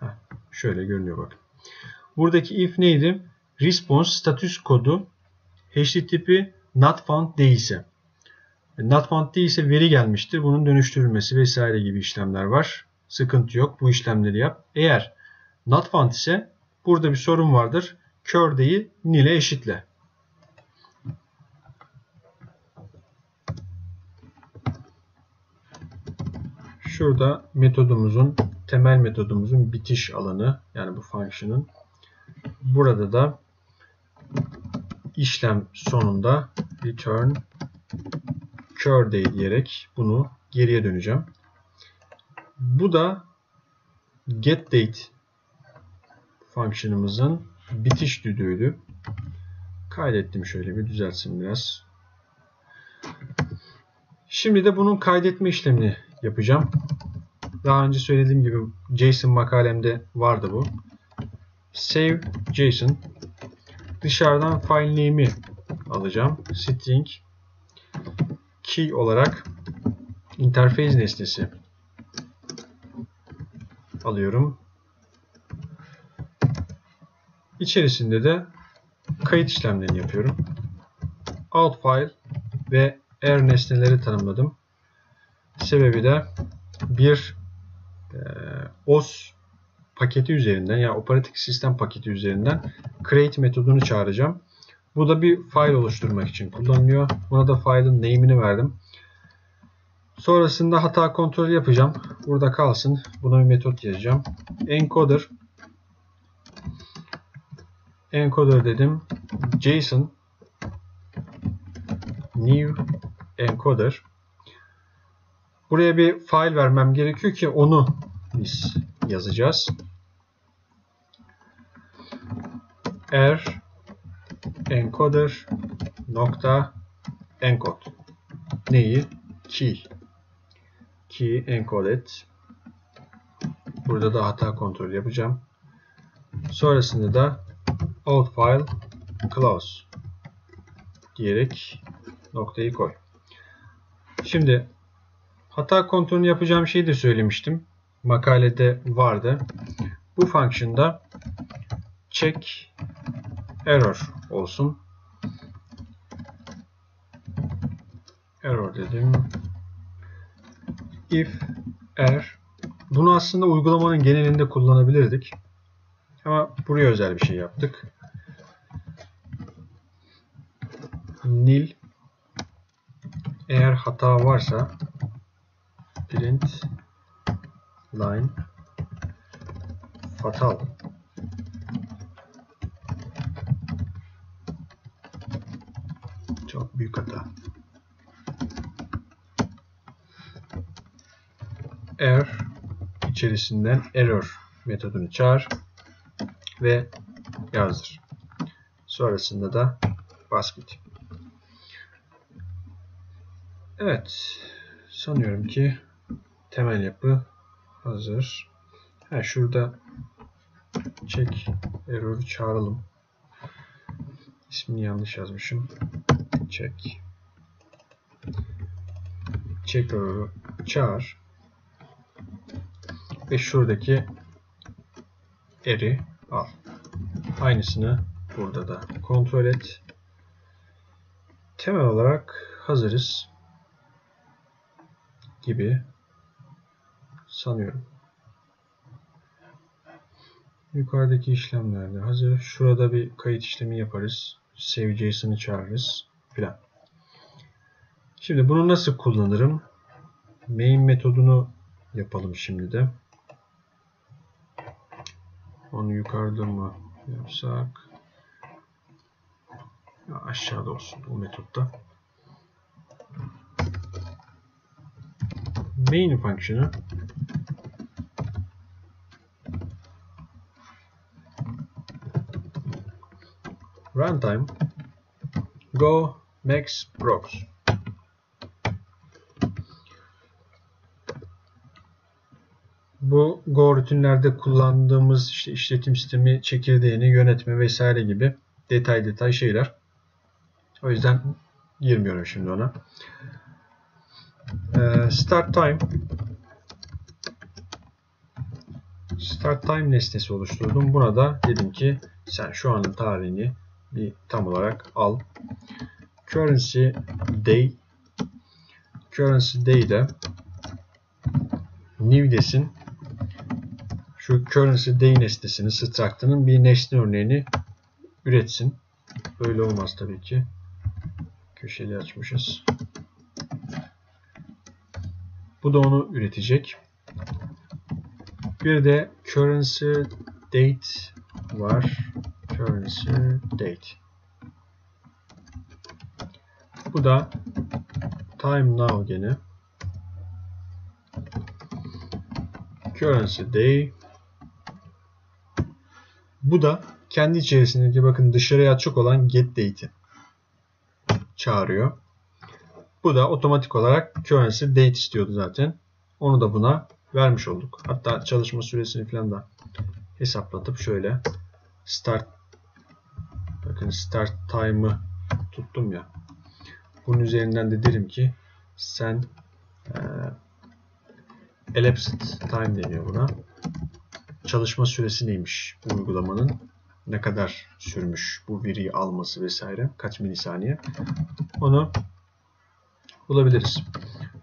Heh, şöyle görünüyor bakın. Buradaki if neydi? Response status kodu H T T P not found değilse. Not found değilse veri gelmiştir. Bunun dönüştürülmesi vesaire gibi işlemler var. Sıkıntı yok. Bu işlemleri yap. Eğer not found ise burada bir sorun vardır. Kör değil, nil'e eşitle. Şurada metodumuzun, temel metodumuzun bitiş alanı, yani bu function'ın. Burada da işlem sonunda return kör değil diyerek bunu geriye döneceğim. Bu da getDate function'ımızın bitiş düdüğüydü. Kaydettim, şöyle bir düzelsin biraz. Şimdi de bunun kaydetme işlemini yapacağım. Daha önce söylediğim gibi JSON makalemde vardı bu. Save JSON, dışarıdan file name'i alacağım. String key olarak interface nesnesi alıyorum. İçerisinde de kayıt işlemlerini yapıyorum. Out file ve er nesneleri tanımladım. Sebebi de bir e, os paketi üzerinden, yani operatif sistem paketi üzerinden create metodunu çağıracağım. Bu da bir file oluşturmak için kullanılıyor. Buna da file'ın name'ini verdim. Sonrasında hata kontrolü yapacağım. Burada kalsın. Buna bir metot yazacağım. Encoder. Encoder dedim. JSON new encoder. Buraya bir file vermem gerekiyor ki onu biz yazacağız. Er encoder nokta encode. Neyi? Key. Key encode et. Burada da hata kontrolü yapacağım. Sonrasında da out file close diyerek noktayı koy. Şimdi hata kontrolünü yapacağım şeyi de söylemiştim. Makalede vardı. Bu function'da check error olsun. Error dedim. If er. Bunu aslında uygulamanın genelinde kullanabilirdik. Ama buraya özel bir şey yaptık. Nil. Eğer hata varsa print line fatal. Çok büyük hata. Er içerisinden error metodunu çağır ve yazdır. Sonrasında da basket. Evet. Sanıyorum ki temel yapı hazır. Ha, şurada check error'u çağıralım. İsmini yanlış yazmışım. Check. Checker'ı çağır. Ve şuradaki er'i al. Aynısını burada da kontrol et. Temel olarak hazırız gibi sanıyorum. Yukarıdaki işlemlerde hazır. Şurada bir kayıt işlemi yaparız. Save J S O N'i çağırırız filan. Şimdi bunu nasıl kullanırım? Main metodunu yapalım şimdi de. Onu yukarıda mı yapsak? Aşağıda olsun o metotta. Main fonksiyonu runtime go max prox. Bu Go rutinlerde kullandığımız işte işletim sistemi çekirdeğini yönetme vesaire gibi detay detay şeyler. O yüzden girmiyorum şimdi ona. Ee, start time start time nesnesi oluşturdum. Buna da dedim ki sen şu anın tarihini bir tam olarak al. Currency day currency day'de new desin. Şu currency day nesnesini, struct'ının bir nesne örneğini üretsin. Böyle olmaz tabii ki. Köşeli açmışız. Bu da onu üretecek. Bir de currency date var. Currency date. Bu da time now gene. Currency day. Bu da kendi içerisindeki, bakın dışarıya açık olan get date'i çağırıyor. Bu da otomatik olarak currency date istiyordu zaten. Onu da buna vermiş olduk. Hatta çalışma süresini falan da hesaplatıp şöyle start, bakın start time'ı tuttum ya. Bunun üzerinden de derim ki sen e, elapsed time deniyor buna. Çalışma süresi neymiş bu uygulamanın? Ne kadar sürmüş bu veriyi alması vesaire, kaç milisaniye, onu bulabiliriz.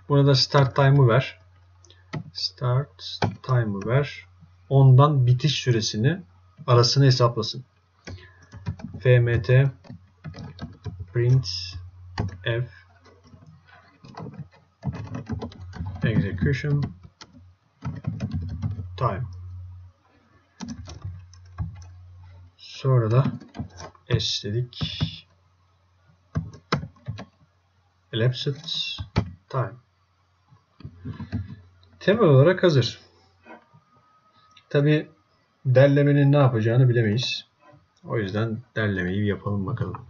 Buna da start time'ı ver. Start time'ı ver. Ondan bitiş süresini, arasını hesaplasın. F M T print f execution time. Sonra da S dedik. Elapsed time. Temel olarak hazır. Tabi derlemenin ne yapacağını bilemeyiz. O yüzden derlemeyi yapalım bakalım.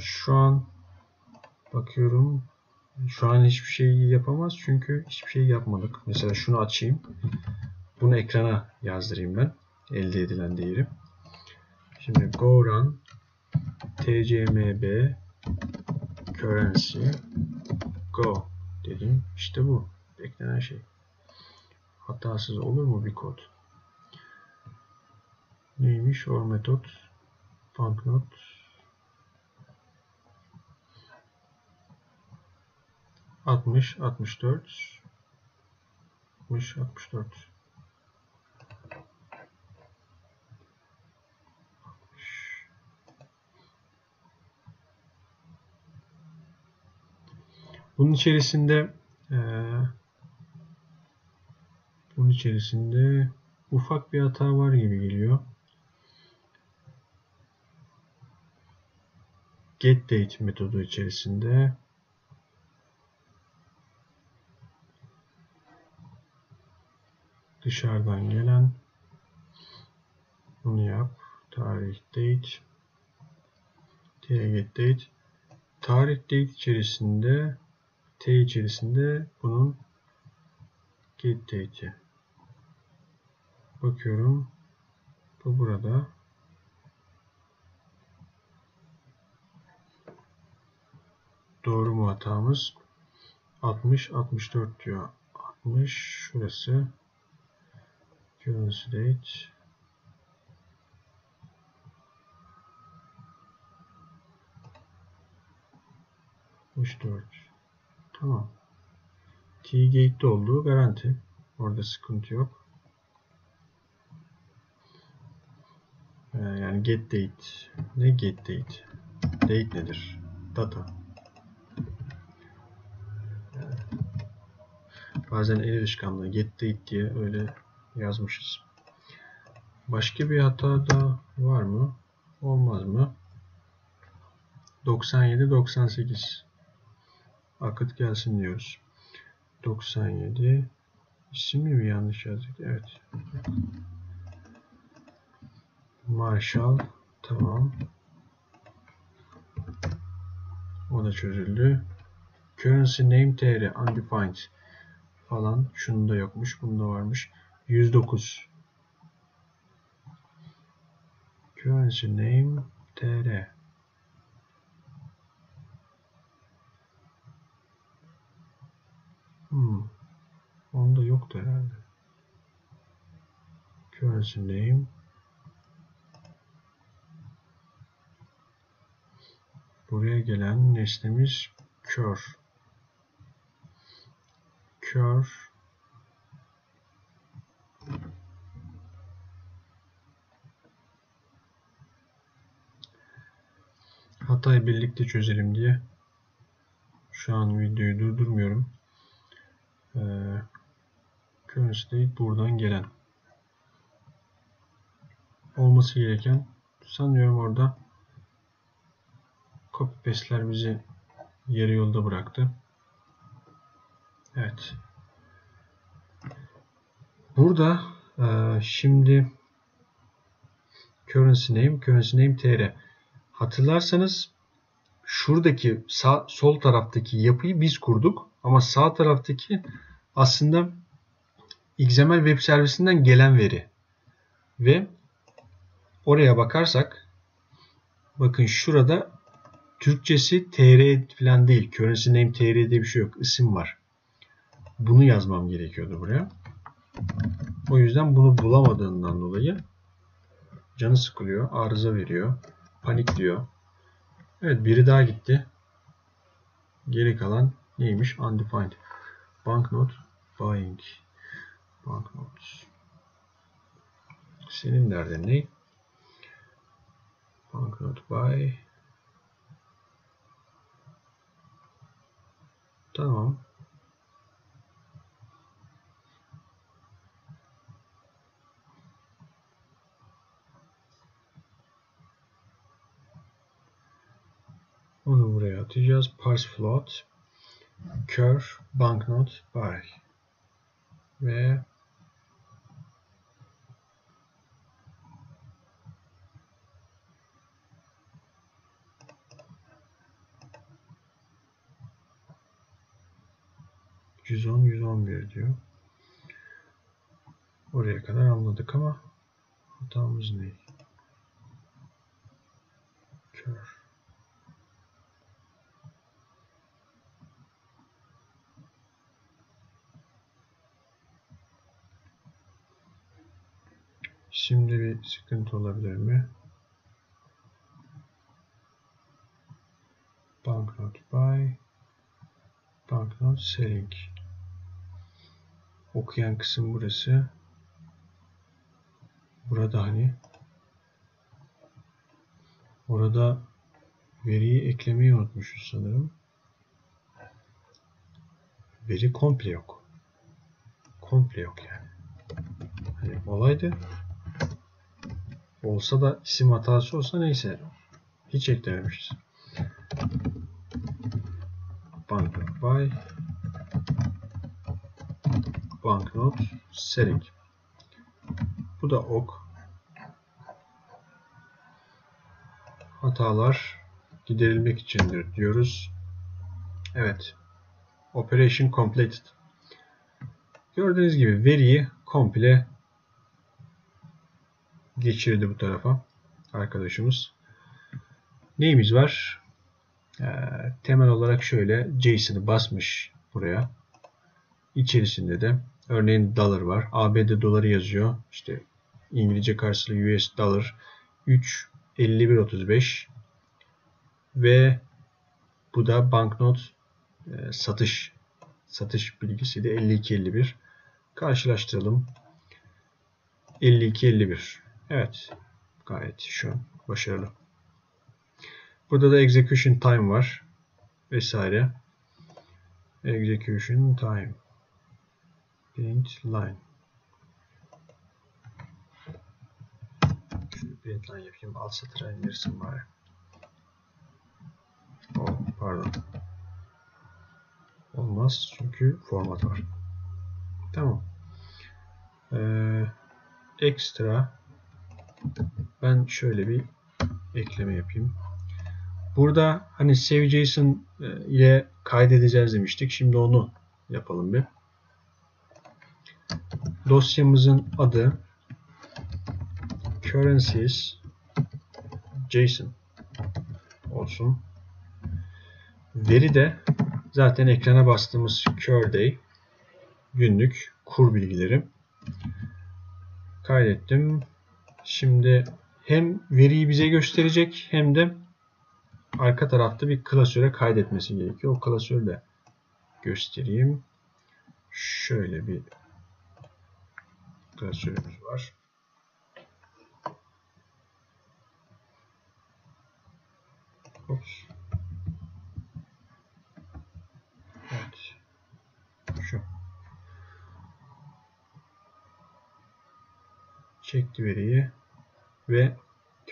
Şu an bakıyorum. Şu an hiçbir şey yapamaz. Çünkü hiçbir şey yapmadık. Mesela şunu açayım. Bunu ekrana yazdırayım ben. Elde edilen değeri. Şimdi go run T C M B currency go dedim. İşte bu beklenen şey. Hatasız olur mu bir kod? Neymiş or metot banknot altmış altmış dört altmış altmış dört. Bunun içerisinde e, bunun içerisinde ufak bir hata var gibi geliyor. GetDate metodu içerisinde dışarıdan gelen, bunu yap, tarih date getDate, tarih date içerisinde T içerisinde bunun get date'i. Bakıyorum. Bu burada. Doğru mu hatamız? altmış altmış dört diyor. altmış şurası. Currency date. altmış dört. Tamam. T-Gate'de olduğu garanti. Orada sıkıntı yok. Ee, yani get date. Ne get date? Date nedir? Data. Bazen el alışkanlığı get date diye öyle yazmışız. Başka bir hata da var mı? Olmaz mı? doksan yedi doksan sekiz. Akıt gelsin diyoruz. doksan yedi. İsmi mi yanlış yazdık? Evet. Marshall. Tamam. O da çözüldü. Currency name tr undefined falan. Şunun da yokmuş. Bunda varmış. yüz dokuz. Currency name tr. Hmm. Onda yoktu herhalde. Currency name. Buraya gelen nesnemiz kör. Kör. Hatayı birlikte çözelim diye şu an videoyu durdurmuyorum. Ee, currency değil, buradan gelen olması gereken sanıyorum. Orada copy paste'ler bizi yarı yolda bıraktı. Evet. Burada e, şimdi currency name, currency name tr. Hatırlarsanız şuradaki sağ, sol taraftaki yapıyı biz kurduk. Ama sağ taraftaki aslında X M L web servisinden gelen veri. Ve oraya bakarsak bakın şurada Türkçesi tr falan değil. Currency name tr diye bir şey yok. İsim var. Bunu yazmam gerekiyordu buraya. O yüzden bunu bulamadığından dolayı canı sıkılıyor. Arıza veriyor. Panikliyor. Evet, biri daha gitti. Geri kalan neymiş? Undefined. Banknot. Buying. Banknot. Senin derdin ne? Banknot buy. Tamam. Onu buraya atacağız. Parse float. Kör, banknot, buy ve yüz on yüz on bir diyor. Oraya kadar anladık ama hatamız ne? Kör. Şimdi bir sıkıntı olabilir mi? Banknot buy, banknot selling. Okuyan kısım burası. Burada hani orada veriyi eklemeyi unutmuşuz sanırım. Veri komple yok. Komple yok yani. Hani olaydı. Olsa da isim hatası olsa neyse. Hiç eklememişiz. Banknot buy, banknot selling. Bu da ok. Hatalar giderilmek içindir diyoruz. Evet. Operation completed. Gördüğünüz gibi veriyi komple geçirdi bu tarafa arkadaşımız. Neyimiz var? e, temel olarak şöyle JSON'ı basmış buraya. İçerisinde de örneğin dolar var. A B D doları yazıyor. İşte İngilizce karşılığı U S dolar üç elli bir otuz beş ve bu da banknot e, satış satış bilgisi de elli iki elli bir. Karşılaştıralım. elli iki elli bir. Evet. Gayet şu an başarılı. Burada da execution time var vesaire. Execution time. Print line. Şöyle print line yapayım. Alt satıra indirsin bari. Oh, pardon. Olmaz çünkü format var. Tamam. Ee, ekstra. Ben şöyle bir ekleme yapayım. Burada hani save JSON ile kaydedeceğiz demiştik. Şimdi onu yapalım bir. Dosyamızın adı currencies JSON olsun. Veri de zaten ekrana bastığımız cur day günlük kur bilgileri. Kaydettim. Şimdi hem veriyi bize gösterecek hem de arka tarafta bir klasöre kaydetmesi gerekiyor. O klasörü de göstereyim. Şöyle bir klasörümüz var. Ops. Evet. Şu. Çekti veriyi ve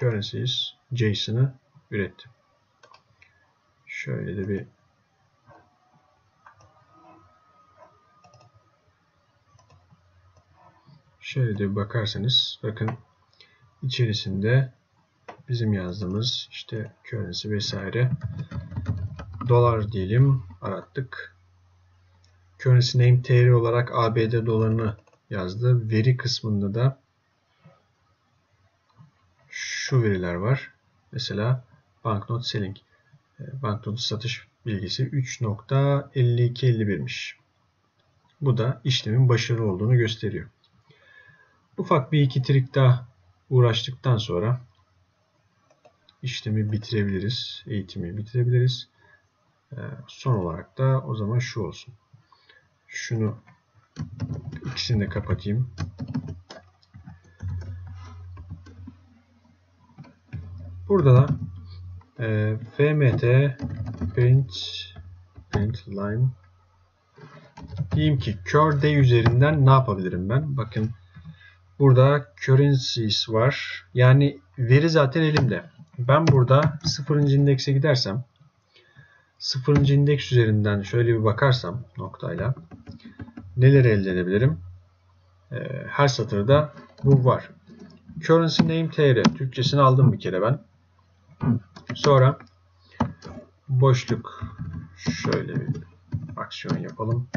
currencies JSON'ı üretti. Şöyle de bir şöyle de bakarsanız bakın içerisinde bizim yazdığımız işte currency vesaire dolar diyelim arattık. Currency name T R olarak A B D dolarını yazdı. Veri kısmında da şu veriler var. Mesela banknot selling. Banknot satış bilgisi üç nokta elli iki elli bir'miş. Bu da işlemin başarılı olduğunu gösteriyor. Ufak bir iki trik daha uğraştıktan sonra işlemi bitirebiliriz. Eğitimi bitirebiliriz. Son olarak da o zaman şu olsun. Şunu ikisini de kapatayım. Burada da e, fmt print, print line diyeyim ki cur day üzerinden ne yapabilirim ben? Bakın burada currencies var. Yani veri zaten elimde. Ben burada sıfırıncı indekse gidersem sıfırıncı indeks üzerinden şöyle bir bakarsam noktayla neler elde edebilirim? E, her satırda bu var. Currency name T R. Türkçesini aldım bir kere ben. Sonra boşluk şöyle bir aksiyon yapalım.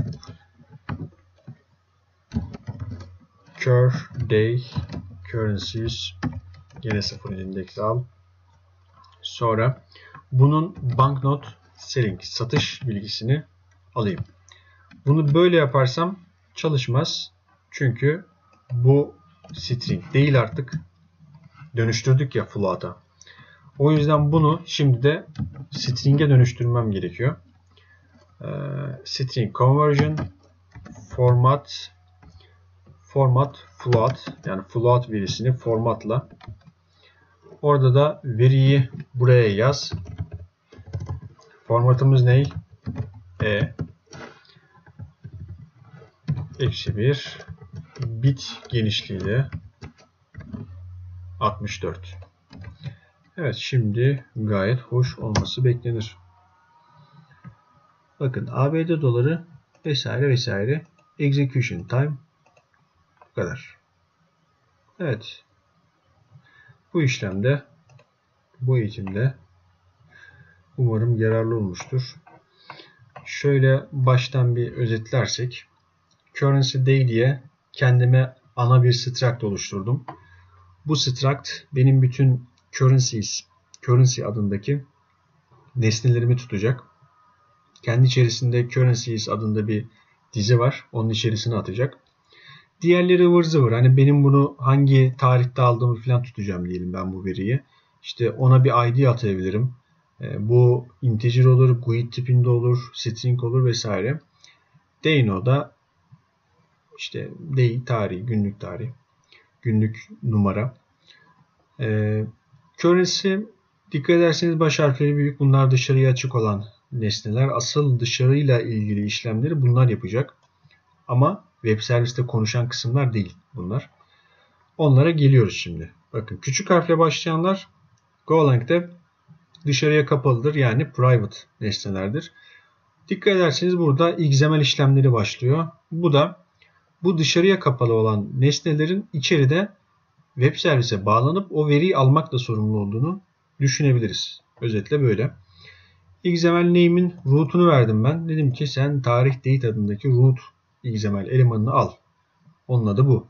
Cur day currencies yine sıfır indeks al. Sonra bunun banknot selling satış bilgisini alayım. Bunu böyle yaparsam çalışmaz. Çünkü bu string değil artık. Dönüştürdük ya float'a. O yüzden bunu şimdi de string'e dönüştürmem gerekiyor. E, string conversion format format float yani float verisini formatla orada da veriyi buraya yaz. Formatımız ne? E eksi bir bit genişliği de altmış dört. Evet şimdi gayet hoş olması beklenir. Bakın A B D doları vesaire vesaire execution time bu kadar. Evet. Bu işlemde bu eğitimde umarım yararlı olmuştur. Şöyle baştan bir özetlersek currency day diye kendime ana bir struct oluşturdum. Bu struct benim bütün currencies, currency adındaki nesnelerimi tutacak. Kendi içerisinde currencies adında bir dizi var. Onun içerisine atacak. Diğerleri ıvır zıvır. Hani benim bunu hangi tarihte aldığımı falan tutacağım diyelim ben bu veriyi. İşte ona bir I D atayabilirim. Bu integer olur, G U I D tipinde olur, string olur vesaire. Dayno'da işte day tarihi, günlük tarihi, günlük numara. Ee, currency, dikkat ederseniz baş harfleri büyük. Bunlar dışarıya açık olan nesneler. Asıl dışarıyla ilgili işlemleri bunlar yapacak. Ama web serviste konuşan kısımlar değil bunlar. Onlara geliyoruz şimdi. Bakın küçük harfle başlayanlar Golang'de dışarıya kapalıdır. Yani private nesnelerdir. Dikkat ederseniz burada X M L işlemleri başlıyor. Bu da bu dışarıya kapalı olan nesnelerin içeride web servise bağlanıp o veriyi almakla sorumlu olduğunu düşünebiliriz. Özetle böyle. X M L name'in root'unu verdim ben. Dedim ki sen tarih date adındaki root X M L elemanını al. Onun adı bu.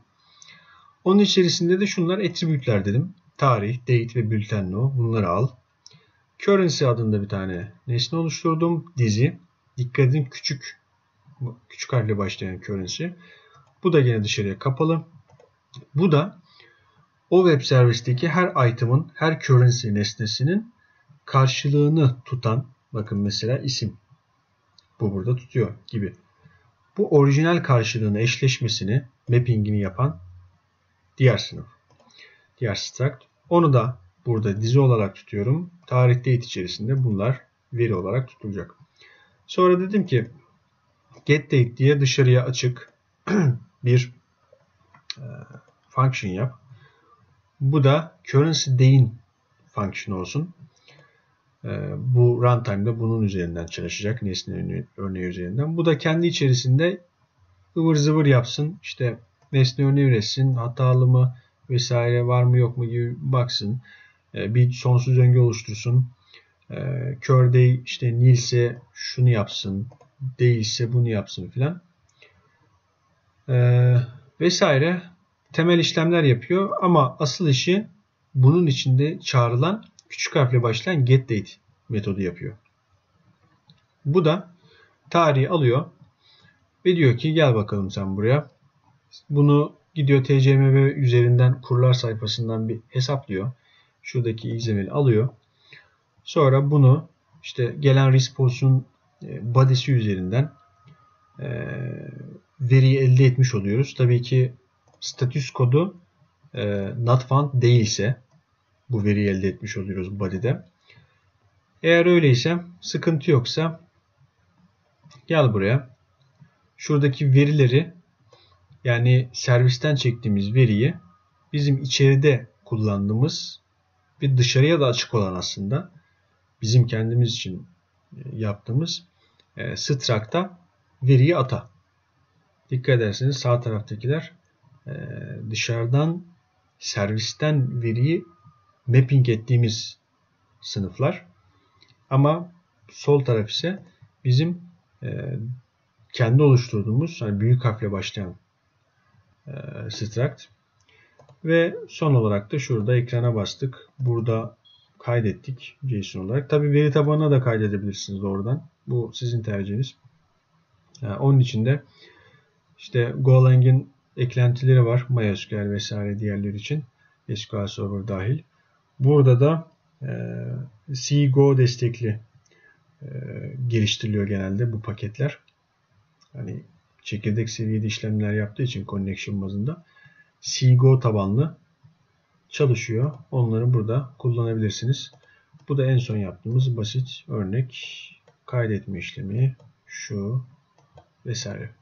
Onun içerisinde de şunlar attribute'ler dedim. Tarih, date ve bülten no. Bunları al. Currency adında bir tane nesne oluşturdum. Dizi. Dikkat edin küçük. Küçük harfle başlayan currency. Bu da gene dışarıya kapalı. Bu da o web servisteki her item'ın, her currency nesnesinin karşılığını tutan, bakın mesela isim. Bu burada tutuyor gibi. Bu orijinal karşılığını, eşleşmesini, mapping'ini yapan diğer sınıf. Diğer struct. Onu da burada dizi olarak tutuyorum. Tarih date içerisinde bunlar veri olarak tutulacak. Sonra dedim ki getDate diye dışarıya açık bir e, function yap. Bu da currencyDay'in function olsun. E, bu runtime'da bunun üzerinden çalışacak. Nesne örneği üzerinden. Bu da kendi içerisinde ıvır zıvır yapsın. İşte nesne örneği üretsin. Hatalı mı vesaire var mı yok mu gibi baksın. E, bir sonsuz döngü oluştursun. E, curday işte nilse şunu yapsın. Değilse bunu yapsın filan. Ee, vesaire temel işlemler yapıyor ama asıl işi bunun içinde çağrılan küçük harfle başlayan getDate metodu yapıyor. Bu da tarihi alıyor ve diyor ki gel bakalım sen buraya. Bunu gidiyor T C M B üzerinden kurlar sayfasından bir hesaplıyor. Şuradaki X M L'i alıyor. Sonra bunu işte gelen response'un body'si üzerinden e, veriyi elde etmiş oluyoruz. Tabii ki status kodu e, not found değilse bu veriyi elde etmiş oluyoruz body'de. Eğer öyleyse sıkıntı yoksa gel buraya. Şuradaki verileri yani servisten çektiğimiz veriyi bizim içeride kullandığımız bir dışarıya da açık olan aslında bizim kendimiz için yaptığımız e, struct'ta veriyi ata. Dikkat ederseniz sağ taraftakiler e, dışarıdan servisten veriyi mapping ettiğimiz sınıflar. Ama sol taraf ise bizim e, kendi oluşturduğumuz yani büyük harfle başlayan e, struct. Ve son olarak da şurada ekrana bastık. Burada kaydettik JSON olarak. Tabi veri tabanına da kaydedebilirsiniz oradan. Bu sizin tercihiniz. Yani onun için de işte Golang'in eklentileri var. MySQL vesaire diğerleri için. S Q L Server dahil. Burada da e, C Go destekli e, geliştiriliyor genelde bu paketler. Hani çekirdek seviyede işlemler yaptığı için connection bazında C Go tabanlı çalışıyor. Onları burada kullanabilirsiniz. Bu da en son yaptığımız basit örnek kaydetme işlemi şu vesaire.